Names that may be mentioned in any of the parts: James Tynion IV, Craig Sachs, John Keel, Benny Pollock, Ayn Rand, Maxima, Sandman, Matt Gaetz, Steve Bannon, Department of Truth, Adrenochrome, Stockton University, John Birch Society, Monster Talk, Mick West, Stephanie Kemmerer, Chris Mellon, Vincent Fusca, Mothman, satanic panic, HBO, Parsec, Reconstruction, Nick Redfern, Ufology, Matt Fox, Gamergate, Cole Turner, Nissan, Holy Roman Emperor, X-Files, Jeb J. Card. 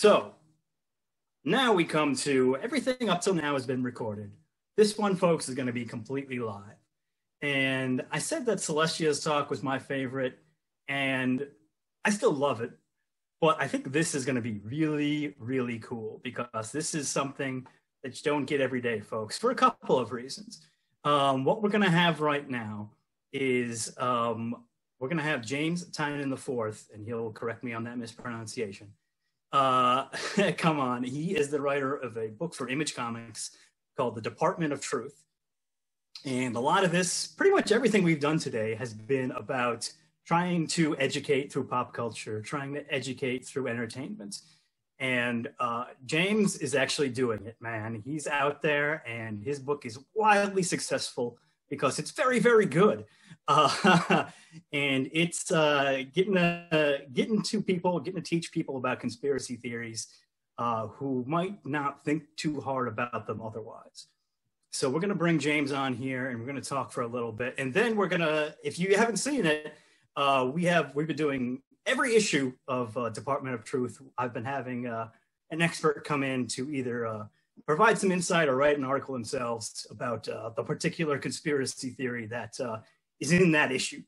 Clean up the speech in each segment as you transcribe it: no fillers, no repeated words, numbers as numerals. So now we come to everything up till now has been recorded. This one, folks, is going to be completely live. And I said that Celestia's talk was my favorite, and I still love it. But I think this is going to be really, really cool, because this is something that you don't get every day, folks, for a couple of reasons. What we're going to have right now is we're going to have James Tynion IV, and he'll correct me on that mispronunciation. Come on. He is the writer of a book for Image Comics called The Department of Truth. And a lot of this, pretty much everything we've done today, has been about trying to educate through pop culture, trying to educate through entertainment. And James is actually doing it, man. He's out there, and his book is wildly successful because it's very, very good. And it's getting to teach people about conspiracy theories who might not think too hard about them otherwise. So we're gonna bring James on here, and we're gonna talk for a little bit. And then we're gonna, if you haven't seen it, we've been doing every issue of Department of Truth. I've been having an expert come in to either provide some insight or write an article themselves about the particular conspiracy theory that is in that issue.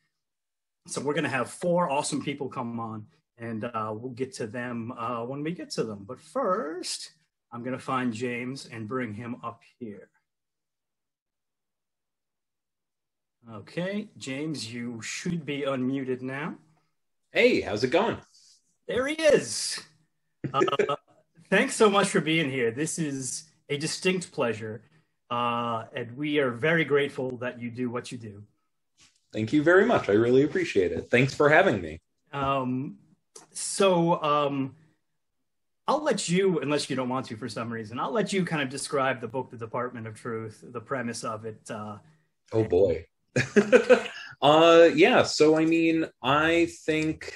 So we're going to have four awesome people come on, and we'll get to them when we get to them. But first, I'm going to find James and bring him up here. Okay, James, you should be unmuted now. Hey, how's it going? There he is. Thanks so much for being here. This is a distinct pleasure, and we are very grateful that you do what you do. Thank you very much. I really appreciate it. Thanks for having me. I'll let you, unless you don't want to for some reason, I'll let you kind of describe the book, The Department of Truth, the premise of it. Oh, boy. Yeah, so I mean, I think,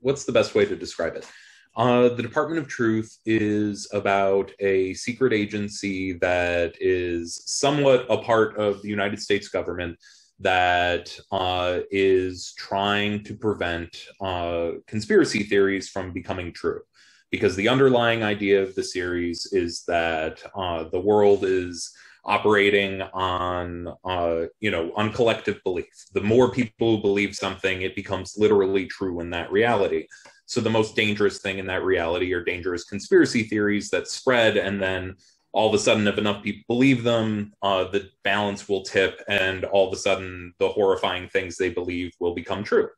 what's the best way to describe it? The Department of Truth is about a secret agency that is somewhat a part of the United States government that is trying to prevent conspiracy theories from becoming true. Because the underlying idea of the series is that the world is operating on, on collective belief. The more people who believe something, it becomes literally true in that reality. So the most dangerous thing in that reality are dangerous conspiracy theories that spread, and then all of a sudden, if enough people believe them, the balance will tip, and all of a sudden the horrifying things they believe will become true.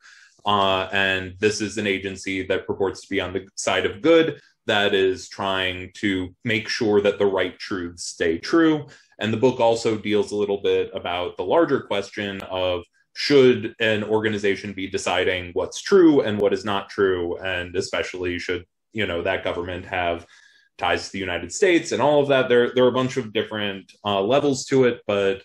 And this is an agency that purports to be on the side of good, that is trying to make sure that the right truths stay true. And the book also deals a little bit about the larger question of, should an organization be deciding what's true and what is not true? And especially, should, that government have ties to the United States and all of that? There are a bunch of different levels to it, but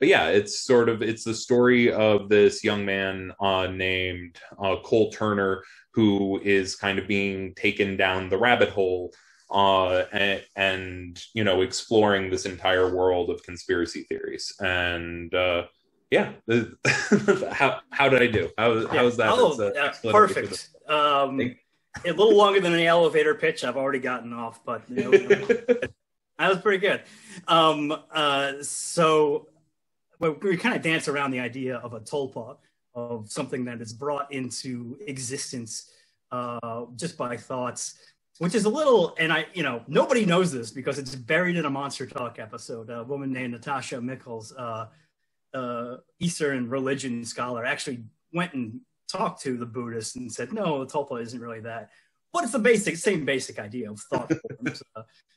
yeah, it's the story of this young man named Cole Turner, who is kind of being taken down the rabbit hole and exploring this entire world of conspiracy theories. And yeah, how did I do? How was that? Oh, perfect. A little longer than an elevator pitch. I've already gotten off, but that was pretty good. We kind of dance around the idea of a tulpa, of something that is brought into existence just by thoughts, which is a little, and nobody knows this because it's buried in a Monster Talk episode. A woman named Natasha Mikkels, Eastern religion scholar, actually went and talked to the Buddhists and said, no, the tulpa isn't really that. But it's the same basic idea of thought forms.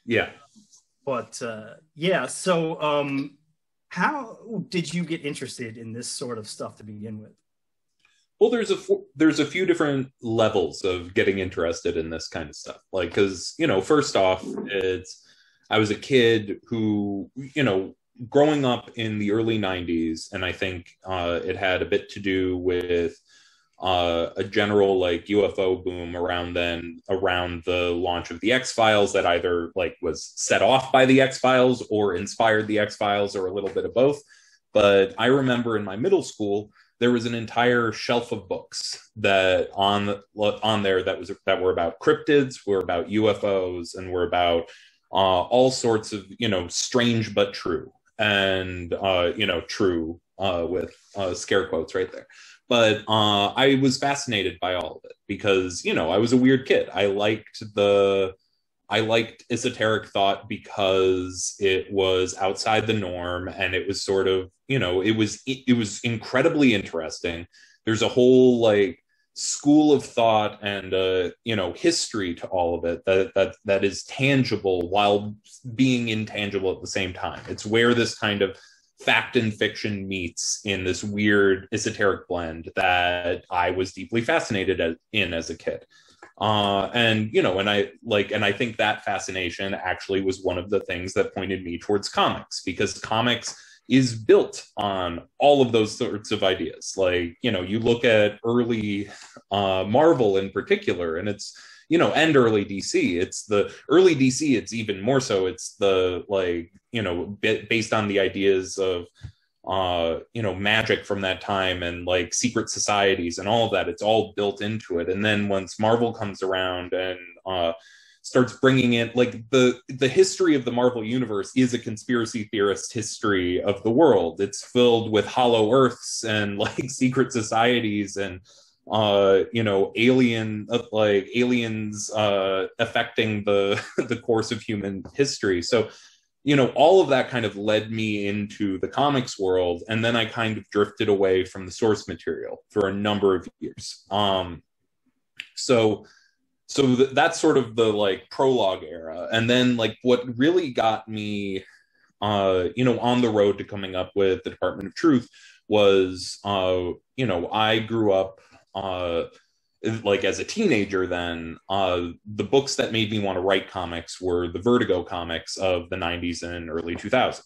Yeah. How did you get interested in this sort of stuff to begin with? Well, there's a few different levels of getting interested in this kind of stuff. Like, 'cause, first off, I was a kid who, growing up in the early 90s, and I think it had a bit to do with a general UFO boom around then, around the launch of the X-Files, that either was set off by the X-Files or inspired the X-Files, or a little bit of both. But I remember in my middle school, there was an entire shelf of books that on there that were about cryptids, were about UFOs, and were about all sorts of, you know, strange but true, and true with scare quotes right there. But I was fascinated by all of it because, you know, I was a weird kid. I liked esoteric thought because it was outside the norm, and it was sort of, you know, it was incredibly interesting. There's a whole like school of thought and history to all of it that is tangible while being intangible at the same time. It's where this kind of fact and fiction meets in this weird esoteric blend that I was deeply fascinated in as a kid. And I think that fascination actually was one of the things that pointed me towards comics, because comics is built on all of those sorts of ideas. Like, you know, you look at early Marvel in particular, and it's, you know, and early DC, it's even more so. It's the, like, you know, based on the ideas of magic from that time, and like secret societies and all of that. It's all built into it. And then once Marvel comes around and starts bringing in, like, the history of the Marvel universe is a conspiracy theorist history of the world. It's filled with hollow earths and like secret societies and aliens affecting the course of human history. So, you know, all of that kind of led me into the comics world. And then I kind of drifted away from the source material for a number of years. That's sort of the like prologue era. And then like what really got me, on the road to coming up with the Department of Truth was, I grew up, like as a teenager then, the books that made me want to write comics were the Vertigo comics of the 90s and early 2000s.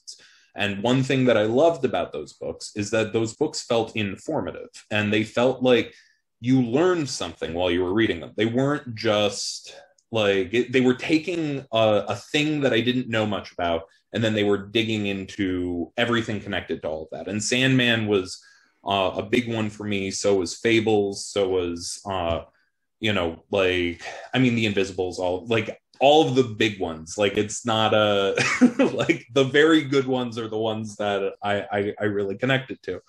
And one thing that I loved about those books is that those books felt informative, and they felt like you learned something while you were reading them. They weren't just like, they were taking a thing that I didn't know much about, and then they were digging into everything connected to all of that. And Sandman was a big one for me. So was Fables. So was, The Invisibles, all of the big ones. Like, it's not a, like, the very good ones are the ones that I really connected to.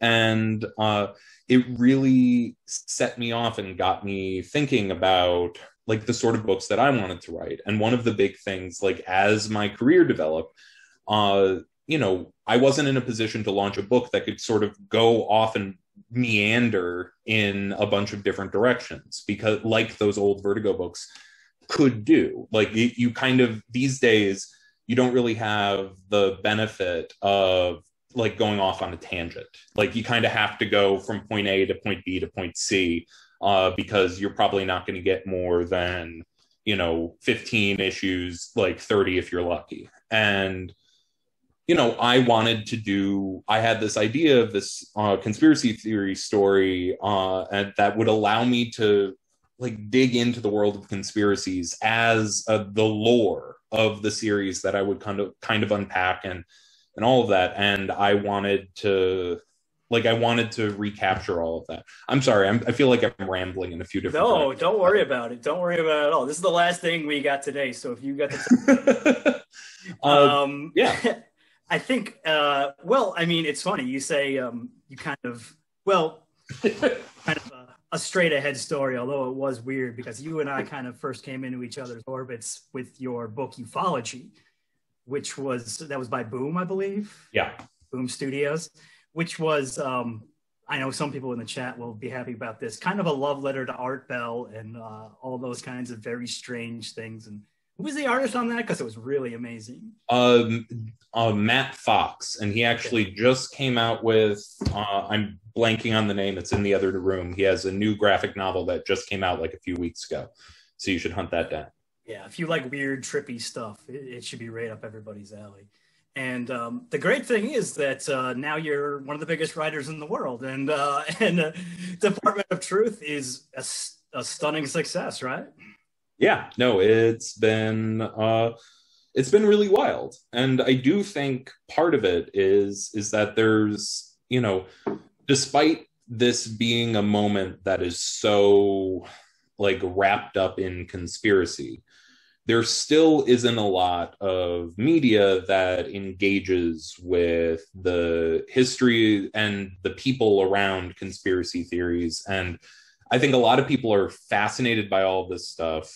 And it really set me off and got me thinking about like the sort of books that I wanted to write. And one of the big things, like, as my career developed, I wasn't in a position to launch a book that could sort of go off and meander in a bunch of different directions, because like those old Vertigo books could do. Like, you kind of, these days, you don't really have the benefit of like going off on a tangent. Like, you kind of have to go from point A to point B to point C, because you're probably not going to get more than, 15 issues, like 30 if you're lucky. And I had this idea of this conspiracy theory story and that would allow me to like dig into the world of conspiracies as the lore of the series that I would kind of unpack and all of that. And I wanted to recapture all of that. I'm sorry, I feel like I'm rambling in a few different directions. No, don't worry about it. Don't worry about it at all. This is the last thing we got today. So if you got the yeah. I think, it's funny. You say you kind of, a straight ahead story, although it was weird because you and I kind of first came into each other's orbits with your book Ufology, that was by Boom, I believe. Yeah. Boom Studios, which was, I know some people in the chat will be happy about this, kind of a love letter to Art Bell and all those kinds of very strange things. And who was the artist on that? Because it was really amazing. Matt Fox, and he actually just came out with, I'm blanking on the name, it's in the other room. He has a new graphic novel that just came out like a few weeks ago. So you should hunt that down. Yeah, if you like weird, trippy stuff, it should be right up everybody's alley. And the great thing is that now you're one of the biggest writers in the world. And Department of Truth is a stunning success, right? Yeah, no, it's been really wild. And I do think part of it is that there's, despite this being a moment that is so like wrapped up in conspiracy, there still isn't a lot of media that engages with the history and the people around conspiracy theories. And I think a lot of people are fascinated by all this stuff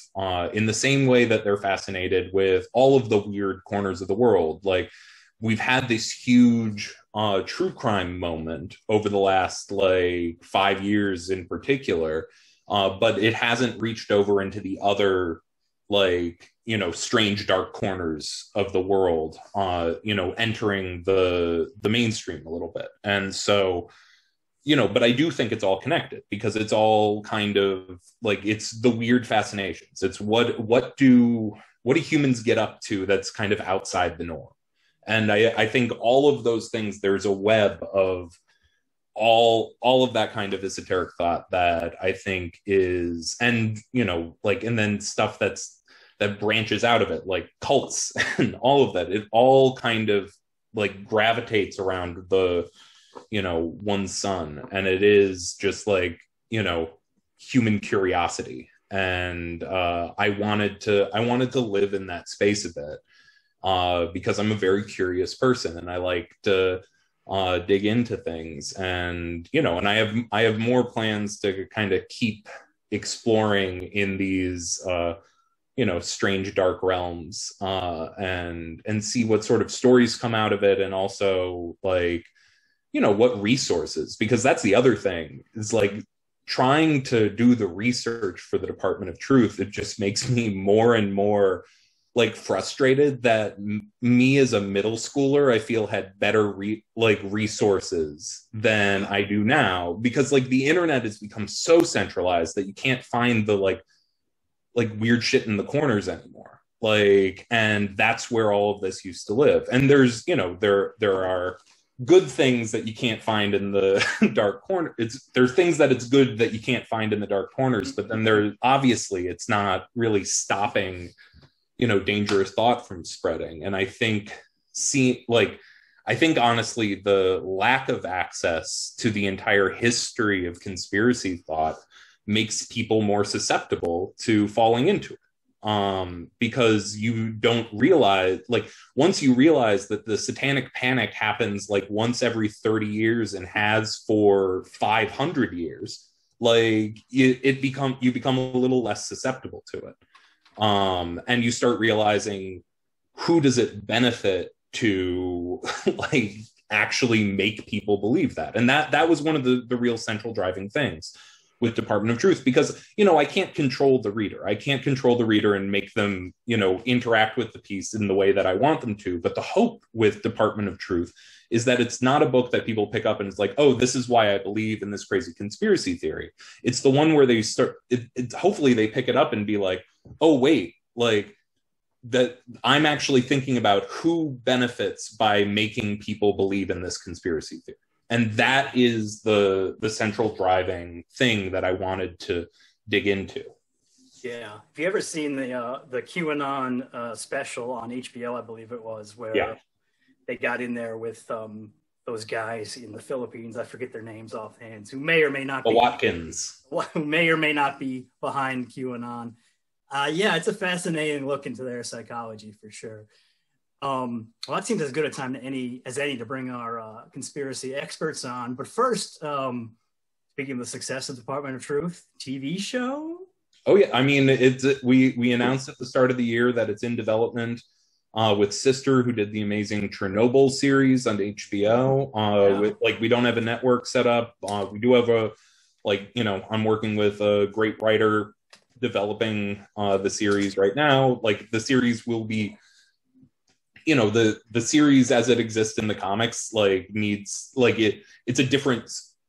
in the same way that they're fascinated with all of the weird corners of the world. Like, we've had this huge true crime moment over the last like 5 years in particular, but it hasn't reached over into the other, like, you know, strange dark corners of the world, you know, entering the mainstream a little bit. And so, you know, but I do think it's all connected, because it's all kind of like, it's the weird fascinations. It's what do humans get up to that's kind of outside the norm? And I think all of those things, there's a web of all of that kind of esoteric thought that I think is, and, you know, like, and then stuff that branches out of it, like cults and all of that. It all kind of like gravitates around the, you know, one sun. And it is just like, you know, human curiosity. And I wanted to live in that space a bit, because I'm a very curious person and I like to dig into things. And, you know, and I have more plans to kind of keep exploring in these, you know, strange dark realms, and see what sort of stories come out of it. And also, like, you know, what resources, because that's the other thing, is like trying to do the research for the Department of Truth. It just makes me more and more like frustrated that me as a middle schooler, I feel had better resources than I do now, because like the internet has become so centralized that you can't find the like weird shit in the corners anymore. Like, and that's where all of this used to live. And there's, you know, there are good things that you can't find in the dark corner. There's things that it's good that you can't find in the dark corners, but then there, obviously it's not really stopping, you know, dangerous thought from spreading. And I think honestly, the lack of access to the entire history of conspiracy thought makes people more susceptible to falling into it. Because you don't realize, like, once you realize that the satanic panic happens like once every 30 years and has for 500 years, like you become a little less susceptible to it. And you start realizing, who does it benefit to like actually make people believe that? And that was one of the real central driving things with Department of Truth, because, you know, I can't control the reader. I can't control the reader and make them, you know, interact with the piece in the way that I want them to. But the hope with Department of Truth is that it's not a book that people pick up and it's like, oh, this is why I believe in this crazy conspiracy theory. It's the one where they start, hopefully they pick it up and be like, oh, wait, like that I'm actually thinking about who benefits by making people believe in this conspiracy theory. And that is the central driving thing that I wanted to dig into. Yeah. Have you ever seen the QAnon special on HBO, I believe it was, where they got in there with those guys in the Philippines, I forget their names offhand, who may or may not be Watkins, who may or may not be behind QAnon. Yeah, it's a fascinating look into their psychology for sure. Well, that seems as good a time as any to bring our conspiracy experts on. But first, speaking of the success of Department of Truth TV show. Oh yeah, I mean, we announced at the start of the year that it's in development with Sister, who did the amazing Chernobyl series on HBO. We don't have a network set up. We do have a, like, you know, I'm working with a great writer developing the series right now. Like, the series will be, you know, the series as it exists in the comics, like, needs, like, it's a different,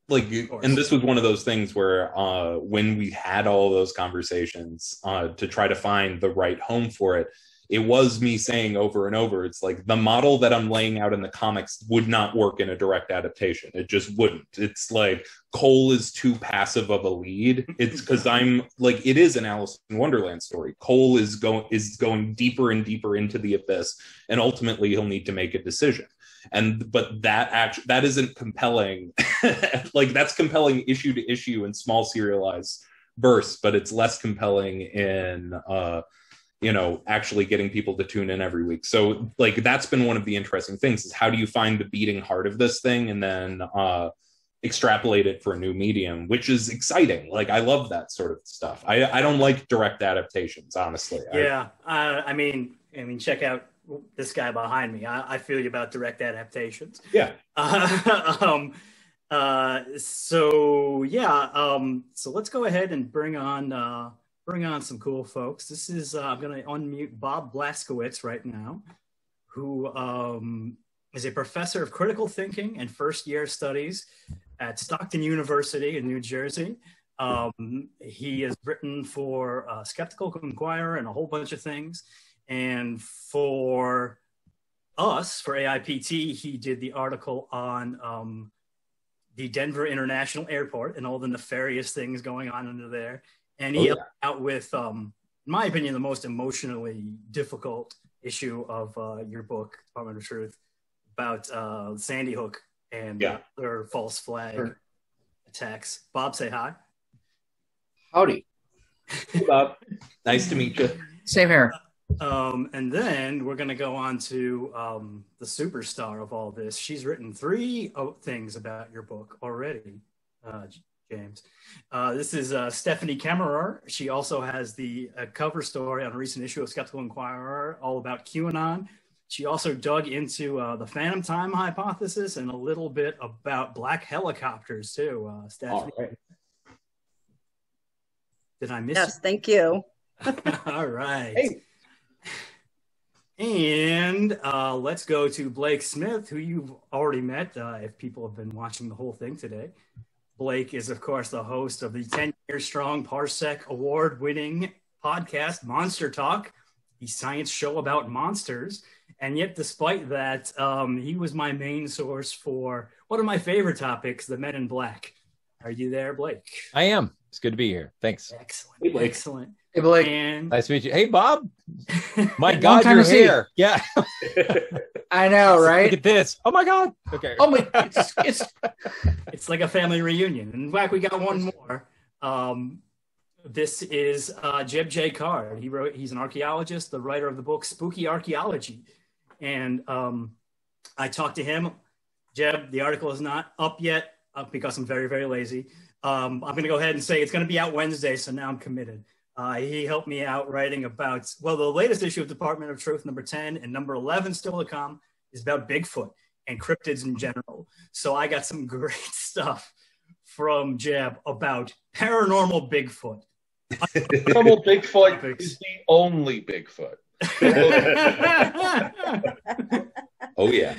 like, and this was one of those things where when we had all those conversations to try to find the right home for it, it was me saying over and over, it's like the model that I'm laying out in the comics would not work in a direct adaptation. It just wouldn't. It's like Cole is too passive of a lead. It's because I'm like, it is an Alice in Wonderland story. Cole is going deeper and deeper into the abyss, and ultimately he'll need to make a decision. But that isn't compelling. Like, that's compelling issue to issue in small serialized bursts, but it's less compelling in actually getting people to tune in every week. So like, that's been one of the interesting things, is how do you find the beating heart of this thing and then extrapolate it for a new medium, which is exciting. Like, I love that sort of stuff. I don't like direct adaptations, honestly. Yeah. I mean, check out this guy behind me. I feel you about direct adaptations. Yeah. So let's go ahead and bring on some cool folks. This is, I'm going to unmute Bob Blaskiewicz right now, who is a professor of critical thinking and first-year studies at Stockton University in New Jersey. He has written for Skeptical Inquirer and a whole bunch of things. And for us, for AIPT, he did the article on the Denver International Airport and all the nefarious things going on under there. And he helped out with, in my opinion, the most emotionally difficult issue of your book, Department of Truth, about Sandy Hook and their false flag attacks. Bob, say hi. Howdy. Hey, Bob. Nice to meet you. Same here. And then we're going to go on to the superstar of all this. She's written three things about your book already, James. This is Stephanie Kemmerer. She also has the cover story on a recent issue of Skeptical Inquirer, all about QAnon. She also dug into the Phantom Time Hypothesis and a little bit about black helicopters too. Stephanie. Right. Did I miss? Yes, you? Thank you. All right. Hey. And let's go to Blake Smith, who you've already met, if people have been watching the whole thing today. Blake is, of course, the host of the 10-year-strong Parsec award-winning podcast, Monster Talk, the science show about monsters. And yet, despite that, he was my main source for one of my favorite topics, the Men in Black. Are you there, Blake? I am. It's good to be here. Thanks. Excellent. Hey, Blake. Excellent. Hey, Blake. And... nice to meet you. Hey, Bob. My God, you're here. Yeah. I know, right? Look at this. Oh, my God. Okay. Oh, my. It's like a family reunion. In fact, we got one more. This is Jeb J. Card. He's an archaeologist, the writer of the book Spooky Archaeology. And I talked to him. Jeb, the article is not up yet because I'm very, very lazy. I'm going to go ahead and say it's going to be out Wednesday, so now I'm committed. He helped me out writing about, well, the latest issue of Department of Truth, number 10 and number 11 still to come, is about Bigfoot and cryptids in general. So I got some great stuff from Jeb about paranormal Bigfoot. Paranormal Bigfoot is the only Bigfoot. Oh, yeah.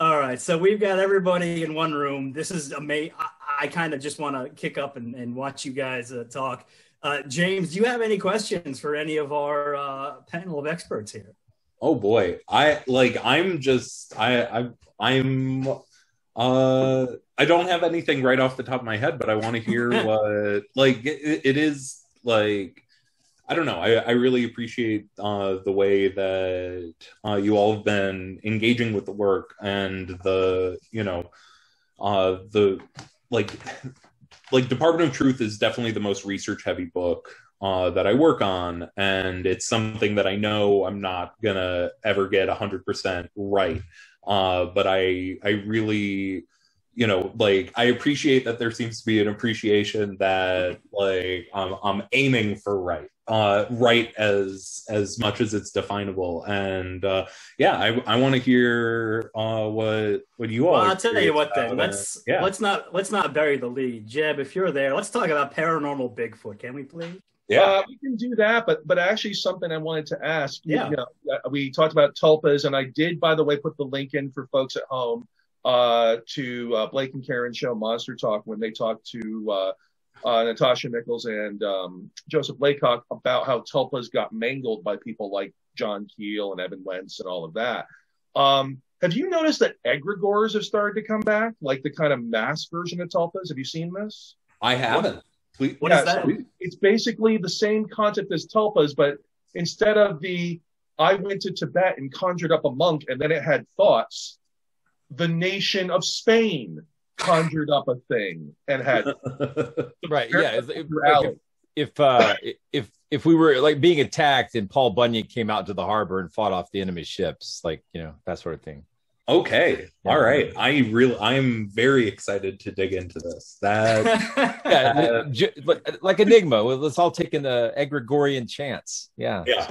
All right. So we've got everybody in one room. This is amazing. I kind of just want to kick up and watch you guys talk. James, do you have any questions for any of our panel of experts here? Oh boy, I don't have anything right off the top of my head, but I want to hear what like it is like. I don't know. I really appreciate the way that you all have been engaging with the work and the Like Department of Truth is definitely the most research-heavy book that I work on, and it's something that I know I'm not gonna ever get 100% right. But I really, I appreciate that there seems to be an appreciation that like I'm aiming for right, as much as it's definable. And I want to hear what you all. Well, I'll tell you what then. Let's not bury the lead, Jeb. If you're there, let's talk about paranormal Bigfoot. Can we please? Yeah, we can do that. But actually, something I wanted to ask. Yeah, we talked about tulpas, and I did, by the way, put the link in for folks at home to Blake and Karen's show Monster Talk when they talked to Natasha Mikkels and Joseph Laycock about how tulpas got mangled by people like John Keel and Evan Lentz and all of that. Have you noticed that egregores have started to come back, like the kind of mass version of tulpas? Have you seen this? I haven't. What is that? So it's basically the same concept as tulpas, but instead of the I went to Tibet and conjured up a monk and then it had thoughts, the nation of Spain conjured up a thing and had right. Yeah, if we were like being attacked and Paul Bunyan came out to the harbor and fought off the enemy ships, like, you know, that sort of thing. Okay. Yeah. All right. I'm very excited to dig into this. Like Enigma. Let's all take an egregorian chance. Yeah. Yeah.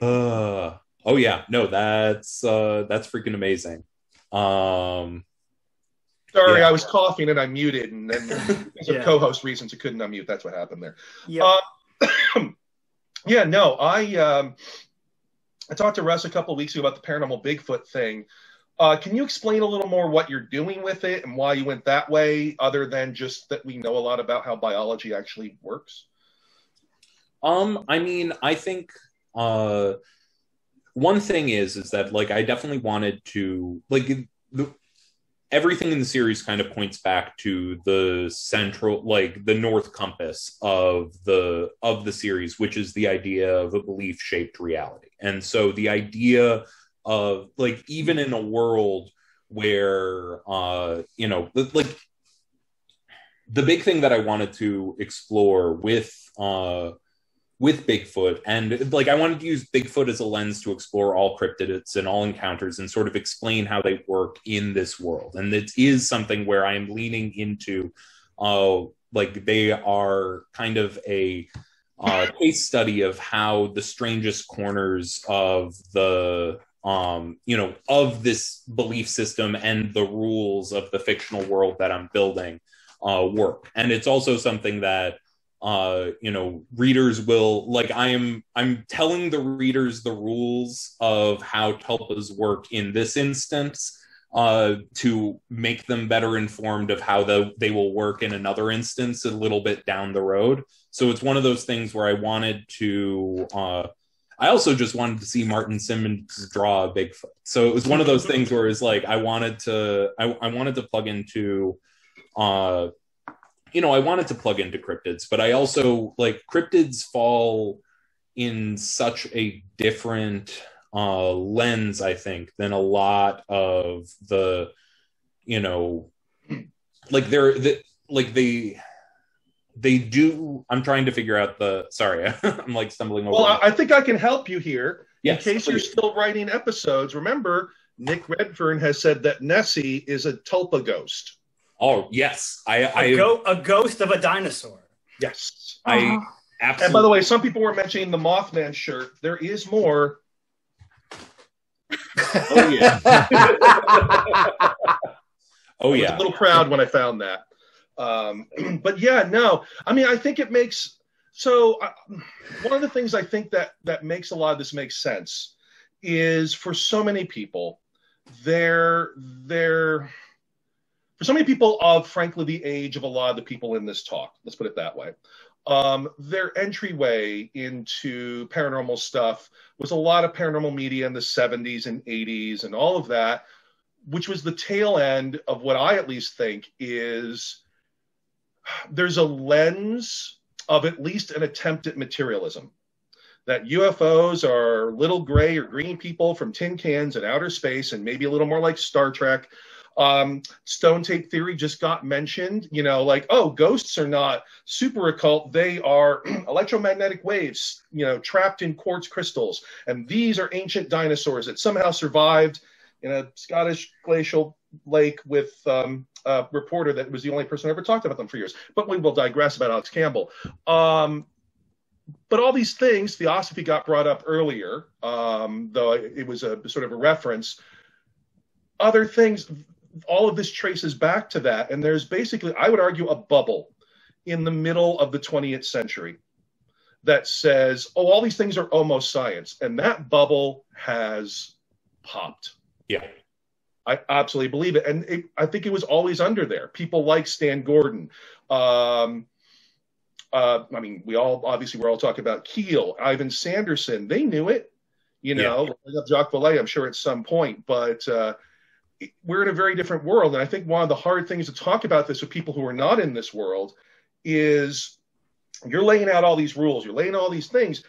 So. Oh yeah. No, that's freaking amazing. Sorry, yeah. I was coughing and I muted, and then because of co-host reasons I couldn't unmute. That's what happened there. Yeah. Yeah. No, I talked to Russ a couple of weeks ago about the paranormal Bigfoot thing. Can you explain a little more what you're doing with it and why you went that way, other than just that we know a lot about how biology actually works? I mean, I think one thing is that, like, I definitely wanted to, like, everything in the series kind of points back to the central, like the North Compass of the series, which is the idea of a belief shaped reality. And so the idea of, like, even in a world where, you know, like the big thing that I wanted to explore with Bigfoot, and, like, I wanted to use Bigfoot as a lens to explore all cryptids and all encounters and sort of explain how they work in this world. And it is something where I am leaning into, like, they are kind of a case study of how the strangest corners of the, you know, of this belief system and the rules of the fictional world that I'm building work. And it's also something that, you know, readers will, like, I'm telling the readers the rules of how tulpas work in this instance to make them better informed of how they will work in another instance a little bit down the road. So it's one of those things where I wanted to, I also just wanted to see Martin Simmons draw a Bigfoot. So it was one of those things where it's like, I wanted to plug into, you know, I wanted to plug into cryptids, but I also, like, cryptids fall in such a different lens, I think, than a lot of the, you know, like they do. I'm trying to figure out the, sorry, I'm like stumbling over. Well, I think I can help you here. Yes, in case you're still writing episodes, remember, Nick Redfern has said that Nessie is a tulpa ghost. Oh yes, a ghost of a dinosaur. Yes, I absolutely. And by the way, some people were mentioning the Mothman shirt. There is more. Oh yeah. Oh yeah. I was a little proud when I found that. But yeah, no. I mean, I think it makes so. One of the things I think that makes a lot of this make sense is for so many people, for so many people of, frankly, the age of a lot of the people in this talk, let's put it that way, their entryway into paranormal stuff was a lot of paranormal media in the 70s and 80s and all of that, which was the tail end of what I at least think is there's a lens of at least an attempt at materialism, that UFOs are little gray or green people from tin cans in outer space and maybe a little more like Star Trek. Stone tape theory just got mentioned, you know, like, oh, ghosts are not super occult. They are electromagnetic waves, you know, trapped in quartz crystals. And these are ancient dinosaurs that somehow survived in a Scottish glacial lake with a reporter that was the only person who ever talked about them for years. But we will digress about Alex Campbell. But all these things, theosophy got brought up earlier, though it was a sort of a reference. Other things... all of this traces back to that. And there's basically, I would argue, a bubble in the middle of the 20th century that says, oh, all these things are almost science. And that bubble has popped. Yeah. I absolutely believe it. And I think it was always under there. People like Stan Gordon. I mean, we're all talking about Keel, Ivan Sanderson. They knew it, you know, Jacques Vallée, I'm sure at some point, but we're in a very different world. And I think one of the hard things to talk about this with people who are not in this world is you're laying out all these rules, you're laying all these things.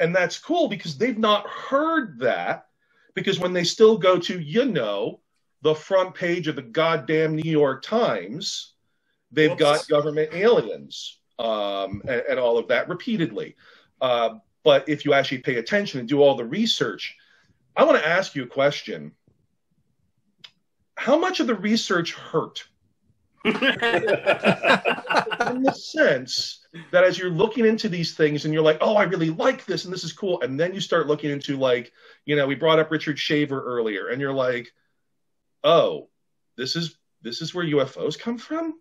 And that's cool because they've not heard that, because when they still go to, you know, the front page of the goddamn New York Times, they've got government aliens and all of that repeatedly. But if you actually pay attention and do all the research, I want to ask you a question. How much of the research hurt? In the sense that as you're looking into these things and you're like, oh, I really like this and this is cool. And then you start looking into, like, you know, we brought up Richard Shaver earlier and you're like, oh, this is where UFOs come from?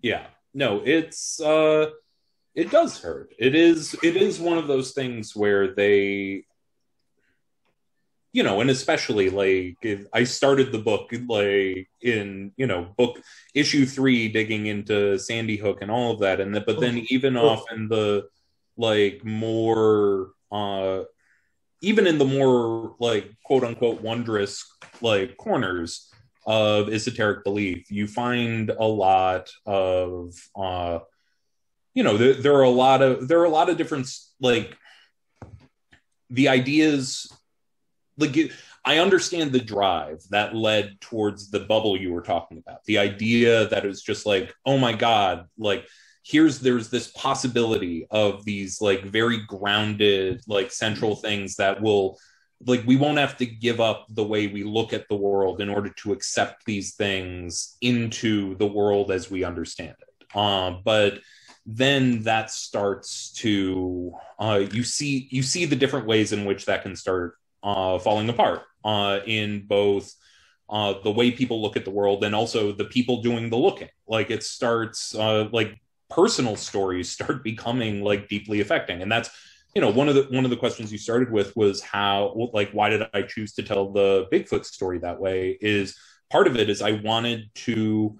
Yeah, no, it's it does hurt. It is one of those things where they, you know, and especially, like, I started the book, like, in, you know, book issue 3, digging into Sandy Hook and all of that, and but then even off in the, like, more, even in the more, like, quote-unquote wondrous, like, corners of esoteric belief, you find a lot of, you know, there are a lot of different, like, the ideas. Like, I understand the drive that led towards the bubble you were talking about. The idea that it was just like, oh my God, like, there's this possibility of these, like, very grounded, like, central things that will, like, we won't have to give up the way we look at the world in order to accept these things into the world as we understand it. But then that starts to, you see the different ways in which that can start falling apart in both the way people look at the world and also the people doing the looking. Like, it starts, like, personal stories start becoming, like, deeply affecting. And that's, you know, one of the questions you started with was how, like, why did I choose to tell the Bigfoot story that way? Is part of it is I wanted to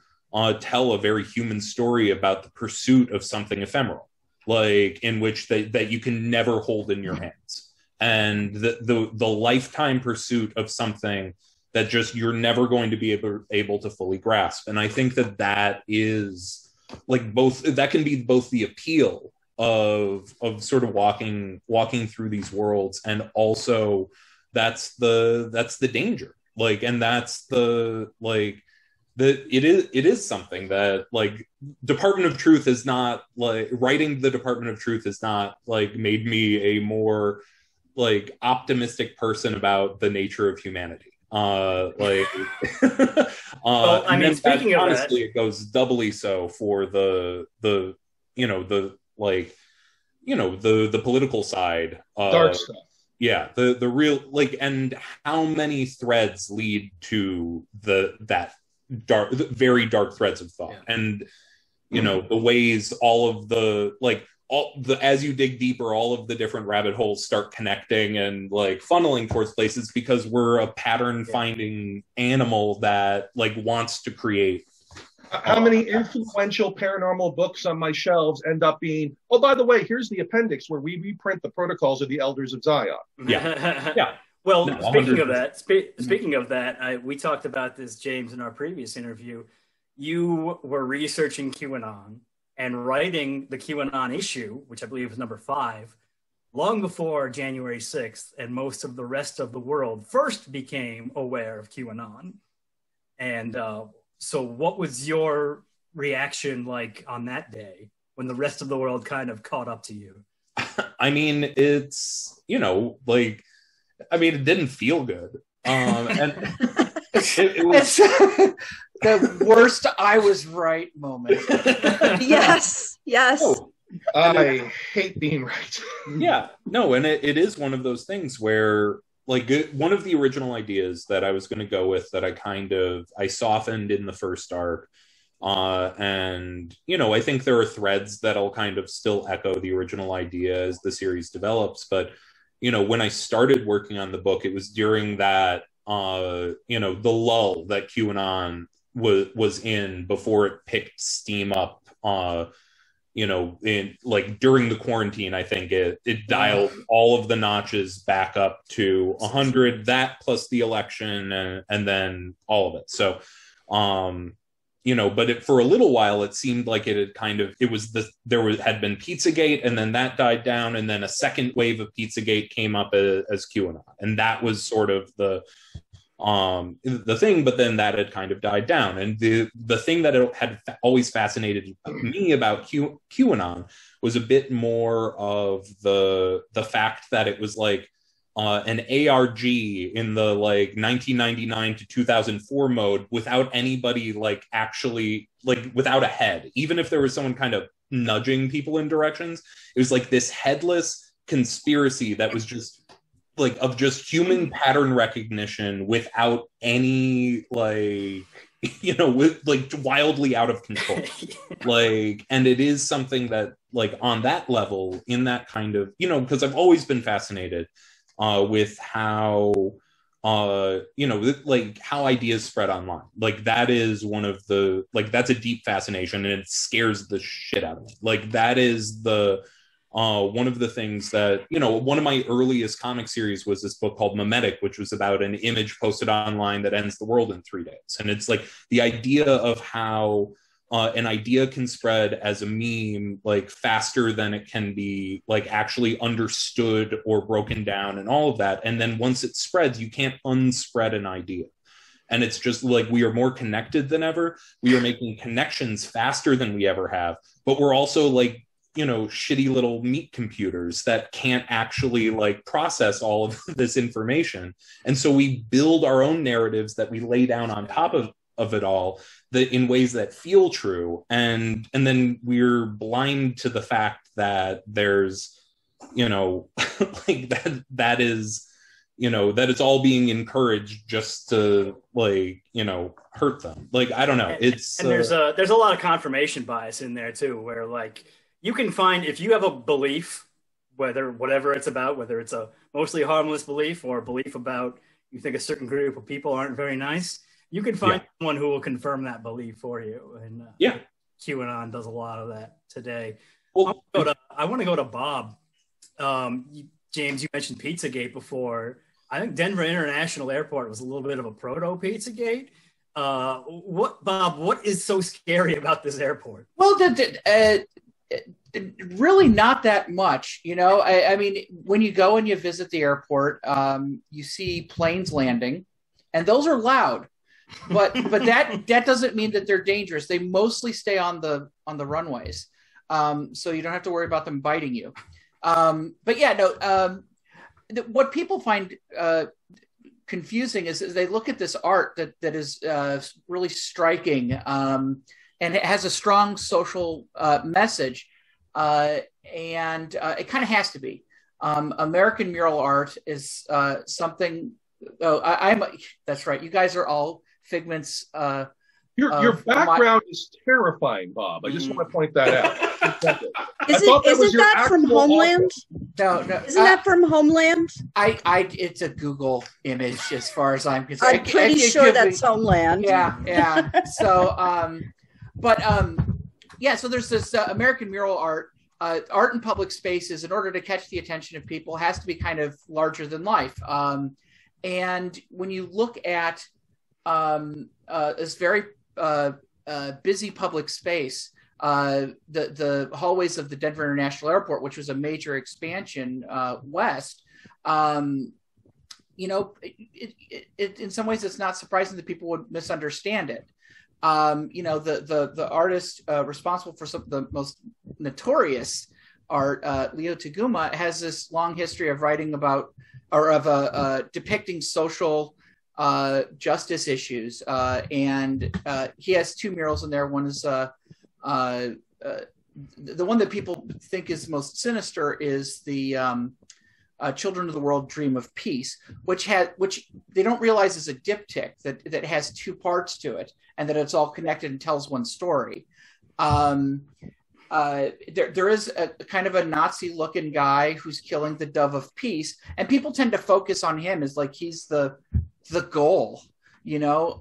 tell a very human story about the pursuit of something ephemeral, like, in which that you can never hold in your hands. And the lifetime pursuit of something that just you're never going to be able to fully grasp. And I think that is, like, both, that can be both the appeal of sort of walking through these worlds, and also that's the danger. Like, and that's the, like, it is something that, like, Department of Truth is not, like, writing the Department of Truth is not, like, made me a more, like, optimistic person about the nature of humanity. Like, well, I mean, speaking of honestly, that, it goes doubly so for the you know, the, like, you know, the political side, dark stuff. Yeah, the real, like, and how many threads lead to the very dark threads of thought, and you know, the ways all of the, like, as you dig deeper, all of the different rabbit holes start connecting and, like, funneling towards places, because we're a pattern finding animal that, like, wants to create. How many influential paranormal books on my shelves end up being, oh, by the way, here's the appendix where we reprint the protocols of the Elders of Zion. Yeah. Yeah. Well, no, speaking of that, we talked about this, James, in our previous interview. You were researching QAnon and writing the QAnon issue, which I believe was number 5, long before January 6th and most of the rest of the world first became aware of QAnon. And so what was your reaction like on that day when the rest of the world kind of caught up to you? I mean, it's, you know, like, I mean, it didn't feel good. And it was... The worst I was right moment. Yes, yes. Oh, I hate being right. Yeah, no, and it is one of those things where, like, one of the original ideas that I was going to go with that I softened in the first arc. And, you know, I think there are threads that'll kind of still echo the original idea as the series develops. But, you know, when I started working on the book, it was during that the lull that QAnon was in before it picked steam up, during the quarantine. I think it dialed all of the notches back up to 100, that plus the election and then all of it. So, but for a little while, it seemed like it had had been Pizzagate, and then that died down, and then a second wave of Pizzagate came up as QAnon. And that was sort of the thing, but then that had kind of died down. And the thing that had always fascinated me about QAnon was a bit more of the fact that it was like an ARG in the 1999 to 2004 mode, without anybody without a head. Even if there was someone kind of nudging people in directions, it was like this headless conspiracy that was just of human pattern recognition without any, wildly out of control. And it is something that, on that level, in that kind of, because I've always been fascinated with how, how ideas spread online. That is one of the, that's a deep fascination, and it scares the shit out of me. That is the... one of the things that, one of my earliest comic series was this book called Memetic, which was about an image posted online that ends the world in 3 days. And it's the idea of how an idea can spread as a meme, faster than it can be actually understood or broken down and all of that. And then once it spreads, you can't unspread an idea. And it's just we are more connected than ever. We are making connections faster than we ever have, but we're also shitty little meat computers that can't actually process all of this information. And so we build our own narratives that we lay down on top of it all, that in ways that feel true. And then we're blind to the fact that there's, that it's all being encouraged just to hurt them. I don't know. It's, and there's a lot of confirmation bias in there too, where you can find, if you have a belief, whatever it's about, whether it's a mostly harmless belief or a belief about you think a certain group of people aren't very nice, you can find someone who will confirm that belief for you. And QAnon does a lot of that today. Well, I want to go to Bob. James, you mentioned Pizzagate before. I think Denver International Airport was a little bit of a proto-Pizzagate. What is so scary about this airport? Well, really not that much, I mean, when you go and you visit the airport, you see planes landing, and those are loud, but that doesn't mean that they're dangerous. They mostly stay on the runways, so you don't have to worry about them biting you. What people find confusing is they look at this art that is really striking, and it has a strong social message, and it kind of has to be. American mural art is something. Oh, that's right. You guys are all figments. Your background is terrifying, Bob. I just want to point that out. Isn't that from Homeland? No. Isn't that from Homeland? It's a Google image, as far as I'm concerned. I'm pretty sure that's Homeland. Yeah. So. So there's this American mural art in public spaces, in order to catch the attention of people, has to be kind of larger than life. And when you look at this very busy public space, the hallways of the Denver International Airport, which was a major expansion west, in some ways it's not surprising that people would misunderstand it. The artist responsible for some of the most notorious art, Leo Taguma, has this long history of writing about, or of depicting social justice issues. And he has two murals in there. One is the one that people think is most sinister is the Children of the World Dream of Peace, which they don't realize is a diptych that has two parts to it, and that it's all connected and tells one story. There is a kind of a Nazi-looking guy who's killing the dove of peace, and people tend to focus on him as he's the the goal, you know,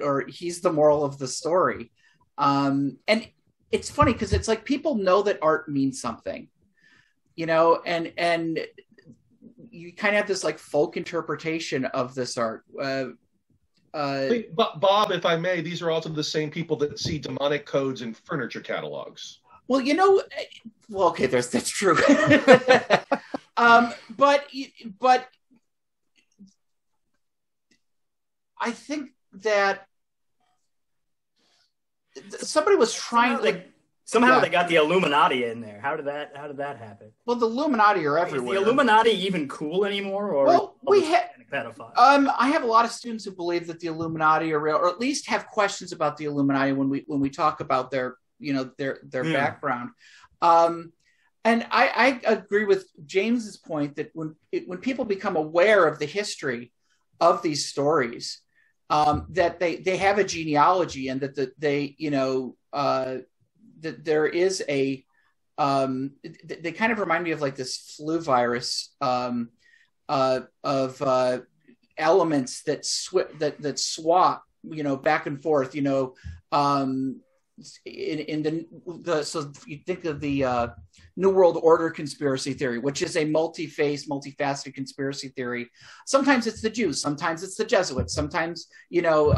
or he's the moral of the story. And it's funny because it's like people know that art means something, you know, and you kind of have this like folk interpretation of this art. Bob, if I may, these are also the same people that see demonic codes in furniture catalogs. Well, you know, well, okay, that's true. But I think that somebody was trying to somehow they got the Illuminati in there. How did that happen? Well, the Illuminati are everywhere. Is the Illuminati even cool anymore? Or I have a lot of students who believe that the Illuminati are real, or at least have questions about the Illuminati when we talk about their, you know, their background. And I agree with James's point that when people become aware of the history of these stories, that they have a genealogy, and that there is a they kind of remind me of like this flu virus of elements that swap, you know, back and forth, you know, so you think of the New World Order conspiracy theory, which is a multi-phase, multifaceted conspiracy theory. Sometimes it's the Jews, sometimes it's the Jesuits, sometimes, you know,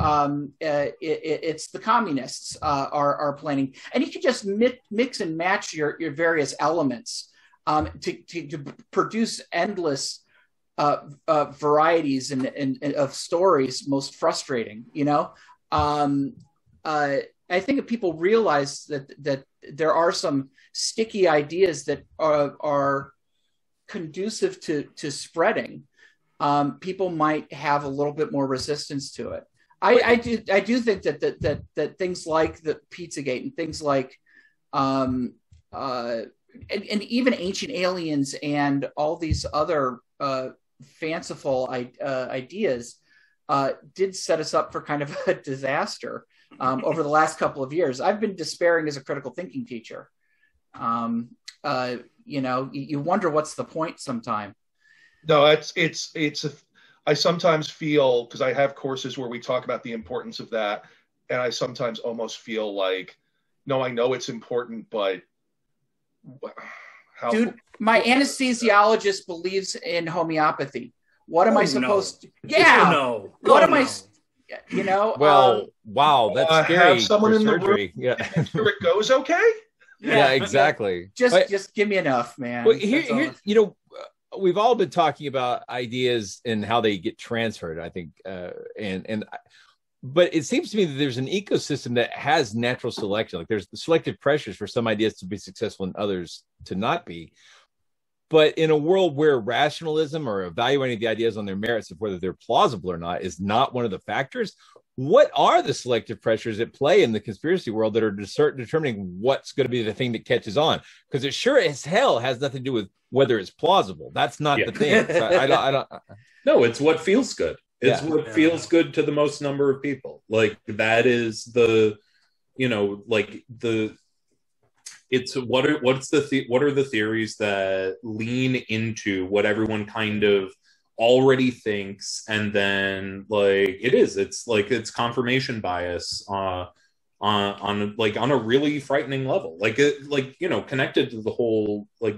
it's the communists are planning, and you can just mix and match your various elements to produce endless varieties and of stories. Most frustrating, you know. I think if people realize that there are some sticky ideas that are conducive to spreading, people might have a little bit more resistance to it. I do think that things like the Pizzagate and things like and even Ancient Aliens and all these other fanciful ideas did set us up for kind of a disaster. Over the last couple of years, I've been despairing as a critical thinking teacher. You know, you wonder what's the point sometime. No, I sometimes feel, because I have courses where we talk about the importance of that, and I sometimes almost feel like, no, I know it's important, but how? Dude, my anesthesiologist believes in homeopathy. What am I supposed to? Yeah. No. What am I? You know, wow, that's scary. Have someone in surgery. The room, yeah. Sure it goes okay. Yeah, exactly. Just give me enough, man. Well, here, you know, we've all been talking about ideas and how they get transferred, I think, but it seems to me that there's an ecosystem that has natural selection. Like there's the selective pressures for some ideas to be successful and others to not be. But in a world where rationalism or evaluating the ideas on their merits of whether they're plausible or not is not one of the factors, what are the selective pressures at play in the conspiracy world that are determining what's going to be the thing that catches on? Because it sure as hell has nothing to do with whether it's plausible. That's not the thing. So I don't. No, it's what feels good. It's what feels good to the most number of people. Like that is the, you know, like the. It's what are the theories that lean into what everyone kind of already thinks, and then like it's confirmation bias on a really frightening level, connected to the whole like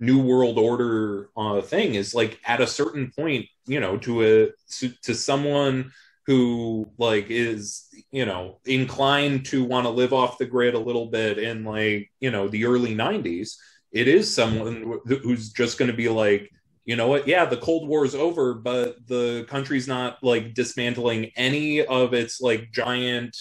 New World Order thing is like at a certain point, you know, to someone who like is, you know, inclined to want to live off the grid a little bit in like, you know, the early 90s, it is someone who's just going to be like, you know what? Yeah, the Cold War is over, but the country's not like dismantling any of its like giant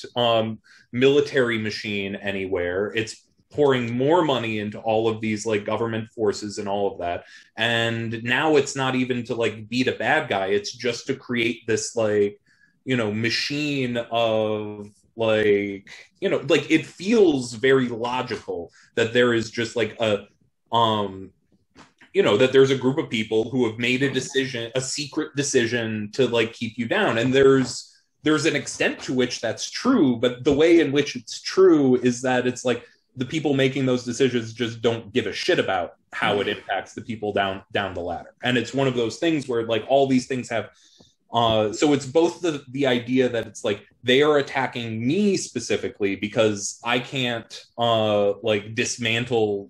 military machine anywhere. It's pouring more money into all of these like government forces and all of that. And now it's not even to like beat a bad guy. It's just to create this like, you know, machine of like, you know, like it feels very logical that there is just like a, you know, that there's a group of people who have made a decision, a secret decision to like keep you down. And there's an extent to which that's true, but the way in which it's true is that it's like the people making those decisions just don't give a shit about how it impacts the people down the ladder. And it's one of those things where like all these things have So it's both the idea that it's like they are attacking me specifically because I can't like dismantle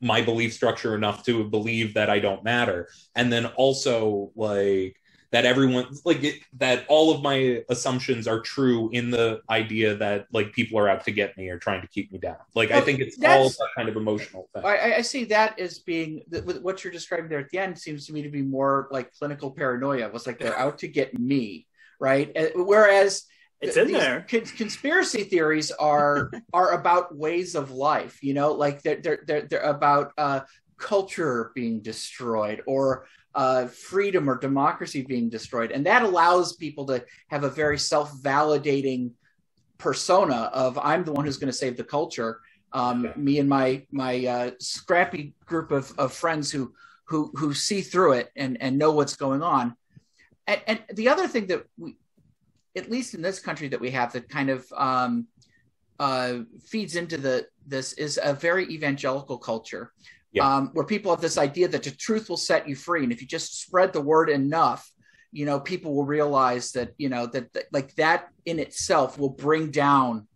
my belief structure enough to believe that I don't matter. And then also like that everyone like it, that all of my assumptions are true in the idea that like people are out to get me or trying to keep me down. Like, well, I think it's all that kind of emotional thing. I see that as being what you're describing there at the end seems to me to be more like clinical paranoia. It was like they're out to get me, right? And, whereas it's in there. Conspiracy theories are about ways of life, you know, like they're about culture being destroyed or freedom or democracy being destroyed. And that allows people to have a very self-validating persona of I'm the one who's going to save the culture. Me and my scrappy group of friends who see through it and know what's going on. And the other thing that we, at least in this country, that we have that kind of feeds into this is a very evangelical culture. Yeah. Where people have this idea that the truth will set you free. And if you just spread the word enough, you know, people will realize that, you know, that like that in itself will bring down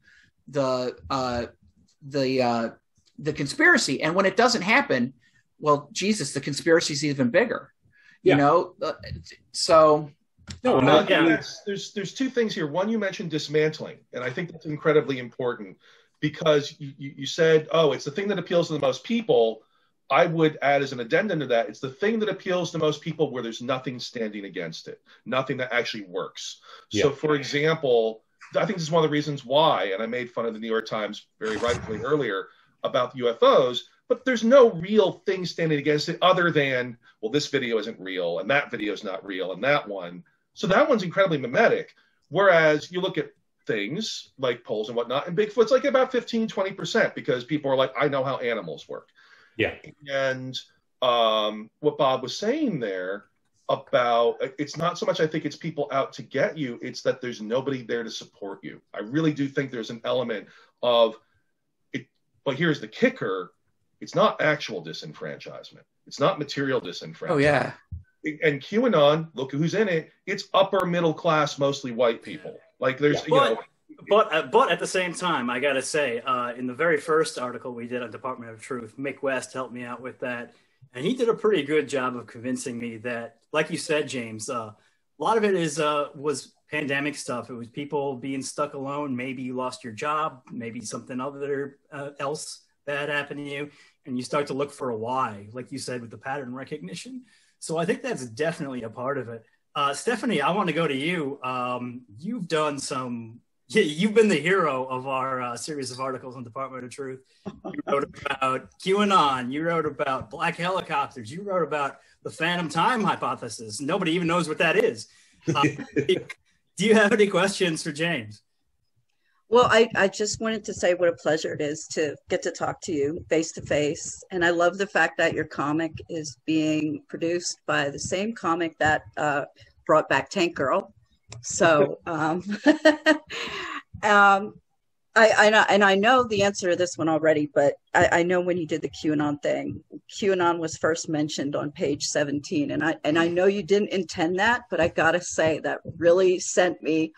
the conspiracy. And when it doesn't happen, well, Jesus, the conspiracy is even bigger, you know? So... No, there's two things here. One, you mentioned dismantling, and I think that's incredibly important because you said, oh, it's the thing that appeals to the most people. I would add as an addendum to that, it's the thing that appeals to most people where there's nothing standing against it, nothing that actually works. Yeah. So, for example, I think this is one of the reasons why, and I made fun of the New York Times very rightfully earlier about UFOs, but there's no real thing standing against it other than, well, this video isn't real, and that video is not real, and that one. So that one's incredibly mimetic. Whereas you look at things like polls and whatnot, and Bigfoot's like about 15-20% because people are like, I know how animals work. Yeah. And what Bob was saying there about, it's not so much I think it's people out to get you, it's that there's nobody there to support you. I really do think there's an element of it, but here's the kicker. It's not actual disenfranchisement. It's not material disenfranchisement. Oh, yeah. And QAnon, look who's in it. It's upper middle class, mostly white people. Like there's, but at the same time, I gotta say, in the very first article we did on Department of Truth, Mick West helped me out with that, and he did a pretty good job of convincing me that, like you said, James, a lot of it is was pandemic stuff. It was people being stuck alone. Maybe you lost your job. Maybe something other else bad happened to you, and you start to look for a why, like you said, with the pattern recognition. So I think that's definitely a part of it. Stephanie, I want to go to you. You've done some, you've been the hero of our series of articles on Department of Truth. You wrote about QAnon. You wrote about black helicopters. You wrote about the Phantom Time Hypothesis. Nobody even knows what that is. Do you have any questions for James? Well, I just wanted to say what a pleasure it is to get to talk to you face to face. And I love the fact that your comic is being produced by the same comic that brought back Tank Girl. So I know the answer to this one already, but I know when you did the QAnon thing, QAnon was first mentioned on page 17. And I know you didn't intend that, but I got to say that really sent me